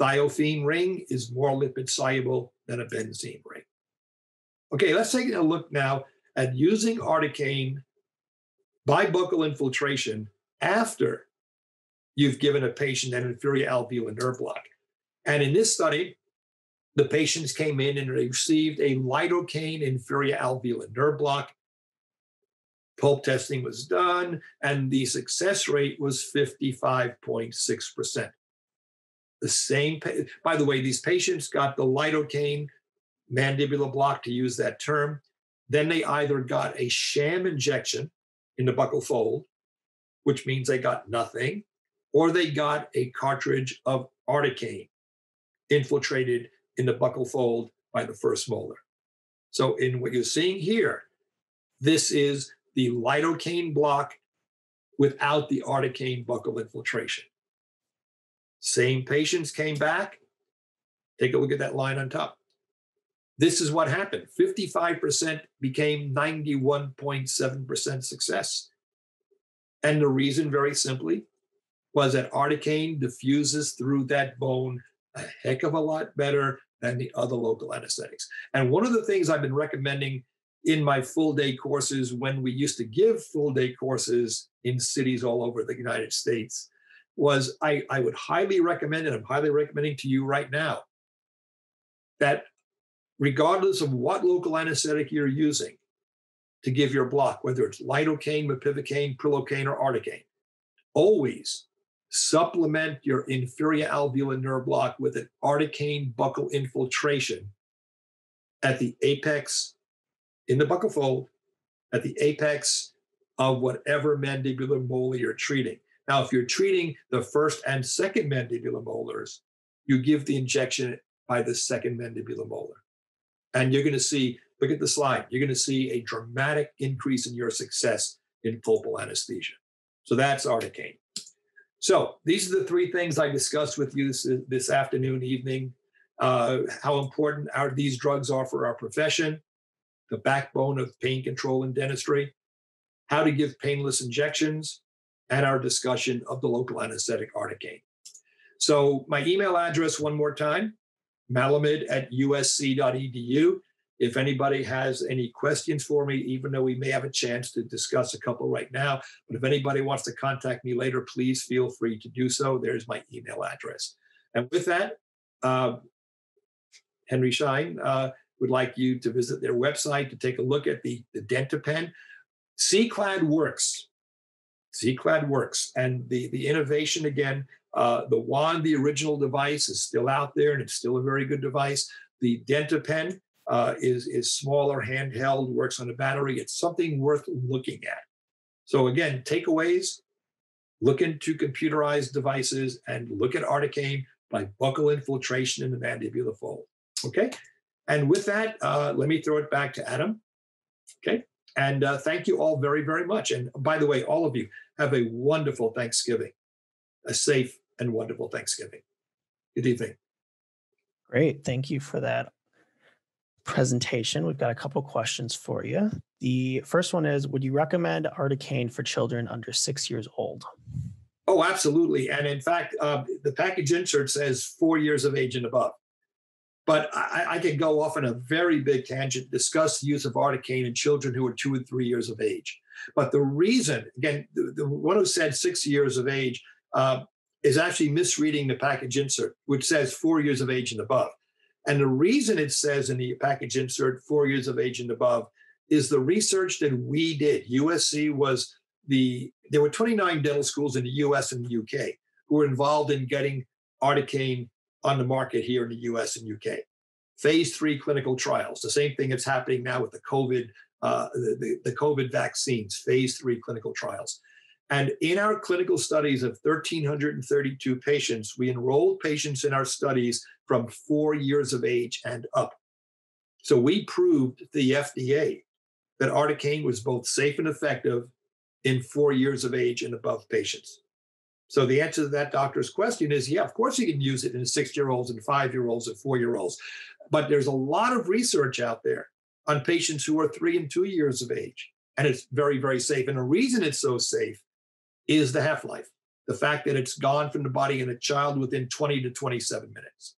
Thiophene ring is more lipid-soluble than a benzene ring. Okay, let's take a look now at using Articaine bibuccal infiltration after you've given a patient an inferior alveolar nerve block. And in this study, the patients came in and received a lidocaine inferior alveolar nerve block. Pulp testing was done, and the success rate was 55.6%. The same, by the way, these patients got the lidocaine mandibular block, to use that term. Then they either got a sham injection in the buccal fold, which means they got nothing, or they got a cartridge of Articaine infiltrated in the buccal fold by the first molar. So in what you're seeing here, this is the lidocaine block without the Articaine buccal infiltration. Same patients came back. Take a look at that line on top. This is what happened. 55% became 91.7% success. And the reason, very simply, was that Articaine diffuses through that bone a heck of a lot better than the other local anesthetics. And one of the things I've been recommending in my full-day courses, when we used to give full-day courses in cities all over the United States, was I would highly recommend, and I'm highly recommending to you right now, that regardless of what local anesthetic you're using to give your block, whether it's lidocaine, mepivacaine, prilocaine, or Articaine, always supplement your inferior alveolar nerve block with an Articaine buccal infiltration at the apex in the buccal fold, at the apex of whatever mandibular molar you're treating. Now, if you're treating the first and second mandibular molars, you give the injection by the second mandibular molar. And you're going to see, look at the slide, you're going to see a dramatic increase in your success in pulpal anesthesia. So that's Articaine. So these are the three things I discussed with you this afternoon, evening, how important these drugs are for our profession, the backbone of pain control in dentistry, how to give painless injections, and our discussion of the local anesthetic Articaine. So my email address one more time, malamed@usc.edu. If anybody has any questions for me, even though we may have a chance to discuss a couple right now, but if anybody wants to contact me later, please feel free to do so. There's my email address. And with that, Henry Schein, would like you to visit their website to take a look at the Dentapen. C-CLAD works. C-CLAD works. And the innovation, again, the wand, the original device, is still out there, and it's still a very good device. The Dentapen is smaller, handheld, works on a battery. It's something worth looking at. So again, takeaways, look into computerized devices and look at Articaine by buccal infiltration in the mandibular fold. Okay? And with that, let me throw it back to Adam. Okay. And thank you all very, very much. And by the way, all of you have a wonderful Thanksgiving, a safe and wonderful Thanksgiving. Good evening. Great. Thank you for that presentation. We've got a couple questions for you. The first one is, would you recommend Articaine for children under 6 years old? Oh, absolutely. And in fact, the package insert says 4 years of age and above. But I could go off on a very big tangent, discuss the use of Articaine in children who are 2 and 3 years of age. But the reason, again, the one who said 6 years of age is actually misreading the package insert, which says 4 years of age and above. And the reason it says in the package insert 4 years of age and above is the research that we did. USC was there were 29 dental schools in the U.S. and the U.K. who were involved in getting Articaine on the market here in the U.S. and U.K. Phase 3 clinical trials, the same thing that's happening now with the COVID, the COVID vaccines, phase 3 clinical trials. And in our clinical studies of 1,332 patients, we enrolled patients in our studies from 4 years of age and up. So we proved to the FDA that Articaine was both safe and effective in 4 years of age and above patients. So the answer to that doctor's question is, yeah, of course you can use it in 6-year-olds and 5-year-olds and 4-year-olds. But there's a lot of research out there on patients who are 3 and 2 years of age. And it's very, very safe. And the reason it's so safe is the half-life, the fact that it's gone from the body in a child within 20 to 27 minutes.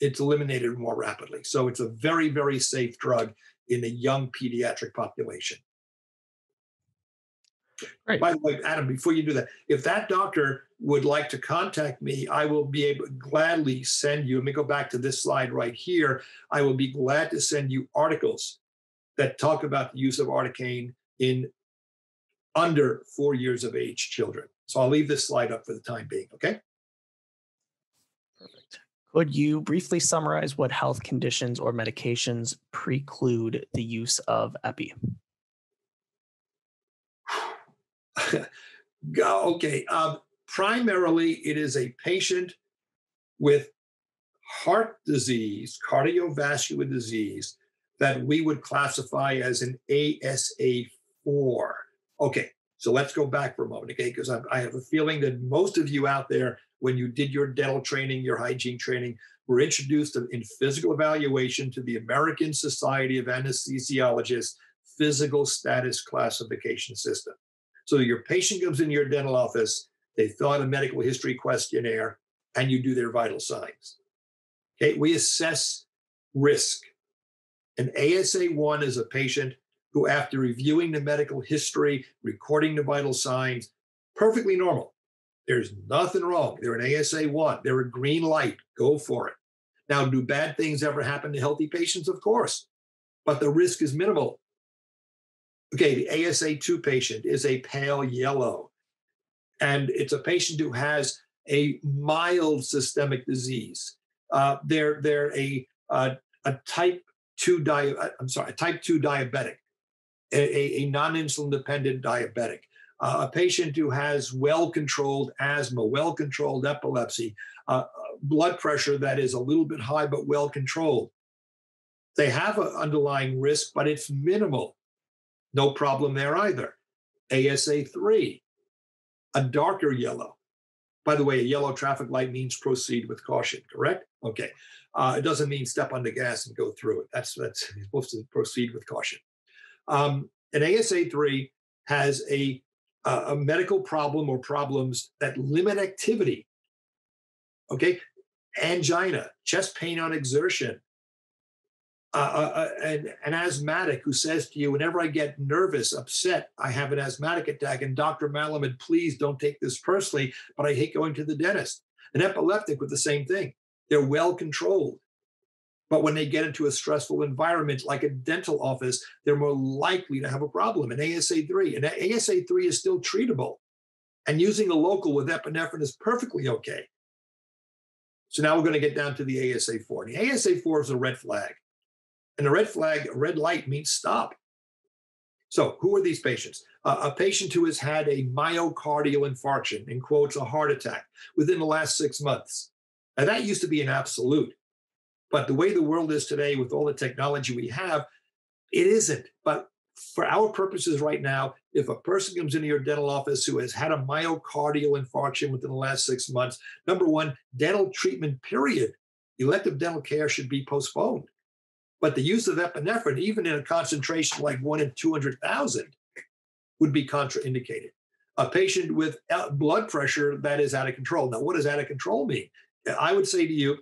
It's eliminated more rapidly. So it's a very, very safe drug in a young pediatric population. Great. By the way, Adam, before you do that, if that doctor would like to contact me, I will be able to gladly send you, let me go back to this slide right here, I will be glad to send you articles that talk about the use of Articaine in under 4 years of age children. So I'll leave this slide up for the time being, okay? Perfect. Could you briefly summarize what health conditions or medications preclude the use of epi? Okay. Primarily, it is a patient with heart disease, cardiovascular disease, that we would classify as an ASA 4. Okay, so let's go back for a moment, okay? Because I have a feeling that most of you out there, when you did your dental training, your hygiene training, were introduced in physical evaluation to the American Society of Anesthesiologists physical status classification system. So your patient comes into your dental office, they fill out a medical history questionnaire, and you do their vital signs. Okay, we assess risk. An ASA 1 is a patient who, after reviewing the medical history, recording the vital signs, perfectly normal. There's nothing wrong. They're an ASA 1. They're a green light. Go for it. Now, do bad things ever happen to healthy patients? Of course, but the risk is minimal. Okay, the ASA 2 patient is a pale yellow, and it's a patient who has a mild systemic disease. They're a type 2 diabetic, a non-insulin dependent diabetic, a patient who has well-controlled asthma, well-controlled epilepsy, blood pressure that is a little bit high but well-controlled. They have an underlying risk, but it's minimal. No problem there either. ASA 3, a darker yellow. By the way, a yellow traffic light means proceed with caution, correct? Okay. It doesn't mean step on the gas and go through it. That's you're supposed to proceed with caution. An ASA 3 has a medical problem or problems that limit activity. Okay, angina, chest pain on exertion, an asthmatic who says to you, whenever I get nervous, upset, I have an asthmatic attack, and Dr. Malamed, please don't take this personally, but I hate going to the dentist. An epileptic with the same thing. They're well controlled. But when they get into a stressful environment, like a dental office, they're more likely to have a problem. An ASA 3. And ASA 3 is still treatable. And using a local with epinephrine is perfectly okay. So now we're going to get down to the ASA 4. The ASA 4 is a red flag. And the red flag, a red light, means stop. So who are these patients? A patient who has had a myocardial infarction, in quotes, a heart attack, within the last 6 months. Now, that used to be an absolute. But the way the world is today, with all the technology we have, it isn't. But for our purposes right now, if a person comes into your dental office who has had a myocardial infarction within the last 6 months, number 1, dental treatment period, elective dental care should be postponed. But the use of epinephrine, even in a concentration like 1 in 200,000, would be contraindicated. A patient with blood pressure that is out of control. Now, what does out of control mean? I would say to you,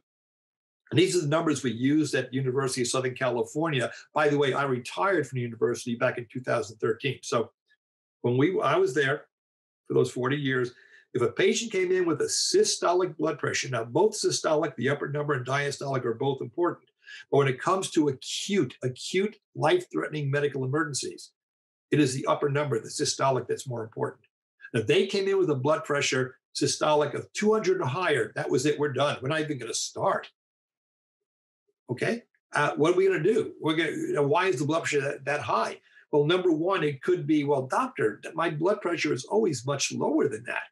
and these are the numbers we used at the University of Southern California. By the way, I retired from the university back in 2013. So when I was there for those 40 years, if a patient came in with a systolic blood pressure, now both systolic, the upper number, and diastolic are both important. But when it comes to acute life-threatening medical emergencies, it is the upper number, the systolic, that's more important. And if they came in with a blood pressure systolic of 200 or higher, that was it, we're done. We're not even going to start. Okay? What are we going to do? Why is the blood pressure that high? Well, number one, it could be, well, doctor, my blood pressure is always much lower than that.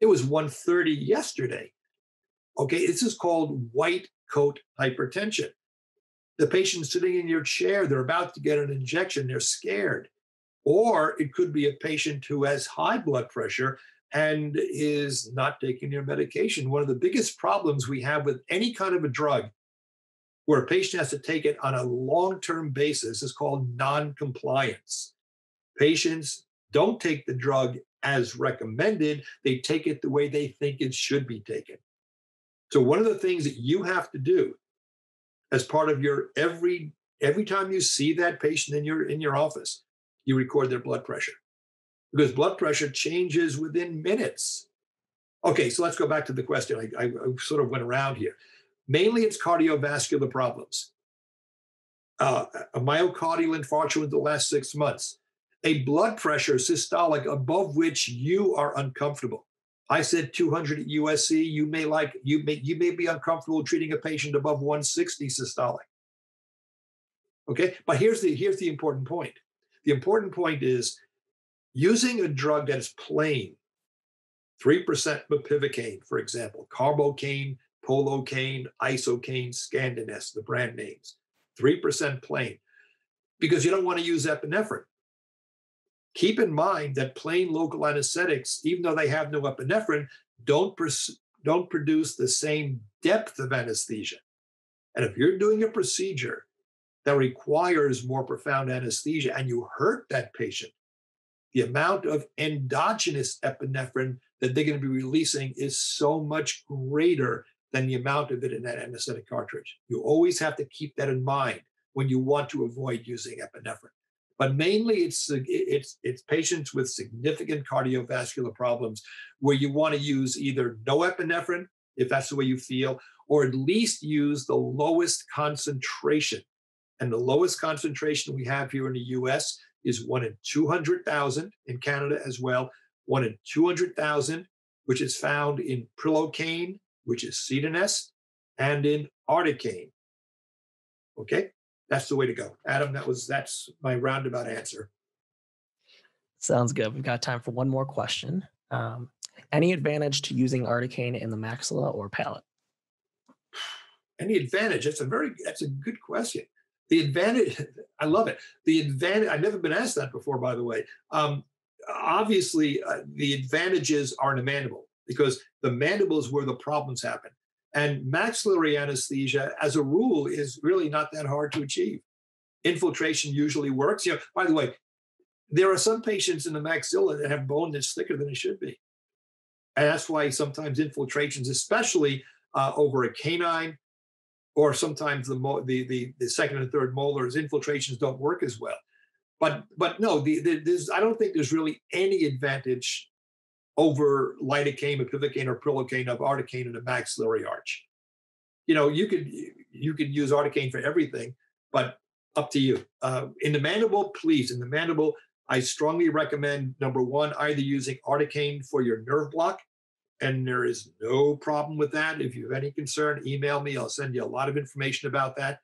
It was 130 yesterday. Okay, this is called white coat hypertension. The patient's sitting in your chair, they're about to get an injection, they're scared. Or it could be a patient who has high blood pressure and is not taking their medication. One of the biggest problems we have with any kind of a drug where a patient has to take it on a long-term basis is called non-compliance. Patients don't take the drug as recommended. They take it the way they think it should be taken. So one of the things that you have to do as part of your every time you see that patient in your office, you record their blood pressure, because blood pressure changes within minutes. Okay, so let's go back to the question. I sort of went around here. Mainly, it's cardiovascular problems. A myocardial infarction in the last 6 months. A blood pressure systolic above which you are uncomfortable. I said 200 at USC. You may be uncomfortable treating a patient above 160 systolic. Okay, but here's the important point. The important point is using a drug that is plain, 3% Mepivacaine, for example, Carbocaine, Polocaine, Isocaine, Scandiness, the brand names, 3% plain, because you don't want to use epinephrine. Keep in mind that plain local anesthetics, even though they have no epinephrine, don't produce the same depth of anesthesia. And if you're doing a procedure that requires more profound anesthesia and you hurt that patient, the amount of endogenous epinephrine that they're going to be releasing is so much greater than the amount of it in that anesthetic cartridge. You always have to keep that in mind when you want to avoid using epinephrine. But mainly it's patients with significant cardiovascular problems where you want to use either no epinephrine, if that's the way you feel, or at least use the lowest concentration. And the lowest concentration we have here in the US is 1 in 200,000, in Canada as well, 1 in 200,000, which is found in Prilocaine, which is Septocaine, and in Articaine. Okay? That's the way to go. Adam, that's my roundabout answer. Sounds good. We've got time for one more question. Any advantage to using Articaine in the maxilla or palate? Any advantage? That's a good question. The advantage, I love it. The advantage, I've never been asked that before, by the way. Obviously, the advantages are in the mandible, because the mandible is where the problems happen. And maxillary anesthesia, as a rule, is really not that hard to achieve. Infiltration usually works. You know, by the way, there are some patients in the maxilla that have bone that's thicker than it should be. And that's why sometimes infiltrations, especially over a canine, or sometimes the second and third molars, infiltrations don't work as well. But no, I don't think there's really any advantage over lidocaine, mepivacaine, or prilocaine of articaine in a maxillary arch. You know, you could use articaine for everything, but up to you. In the mandible, please, in the mandible, I strongly recommend, number one, either using articaine for your nerve block, and there is no problem with that. If you have any concern, email me. I'll send you a lot of information about that.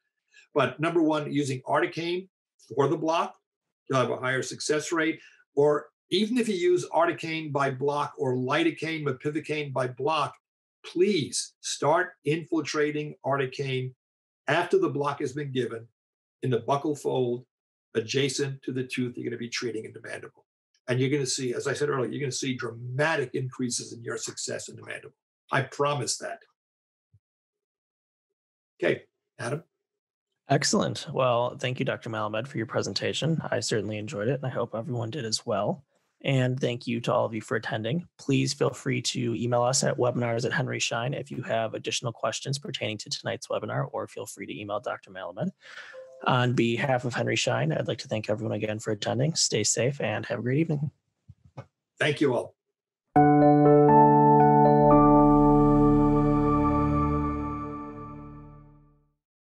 But number one, using articaine for the block, you'll have a higher success rate. Or even if you use articaine by block or lidocaine, mepivacaine by block, please start infiltrating articaine after the block has been given in the buccal fold adjacent to the tooth you're going to be treating in the mandible. And you're going to see, as I said earlier, you're going to see dramatic increases in your success in the mandible. I promise that. Okay, Adam. Excellent. Well, thank you, Dr. Malamed, for your presentation. I certainly enjoyed it, and I hope everyone did as well. And thank you to all of you for attending. Please feel free to email us at webinars@henryschein if you have additional questions pertaining to tonight's webinar, or feel free to email Dr. Malamed. On behalf of Henry Schein, I'd like to thank everyone again for attending. Stay safe and have a great evening. Thank you all.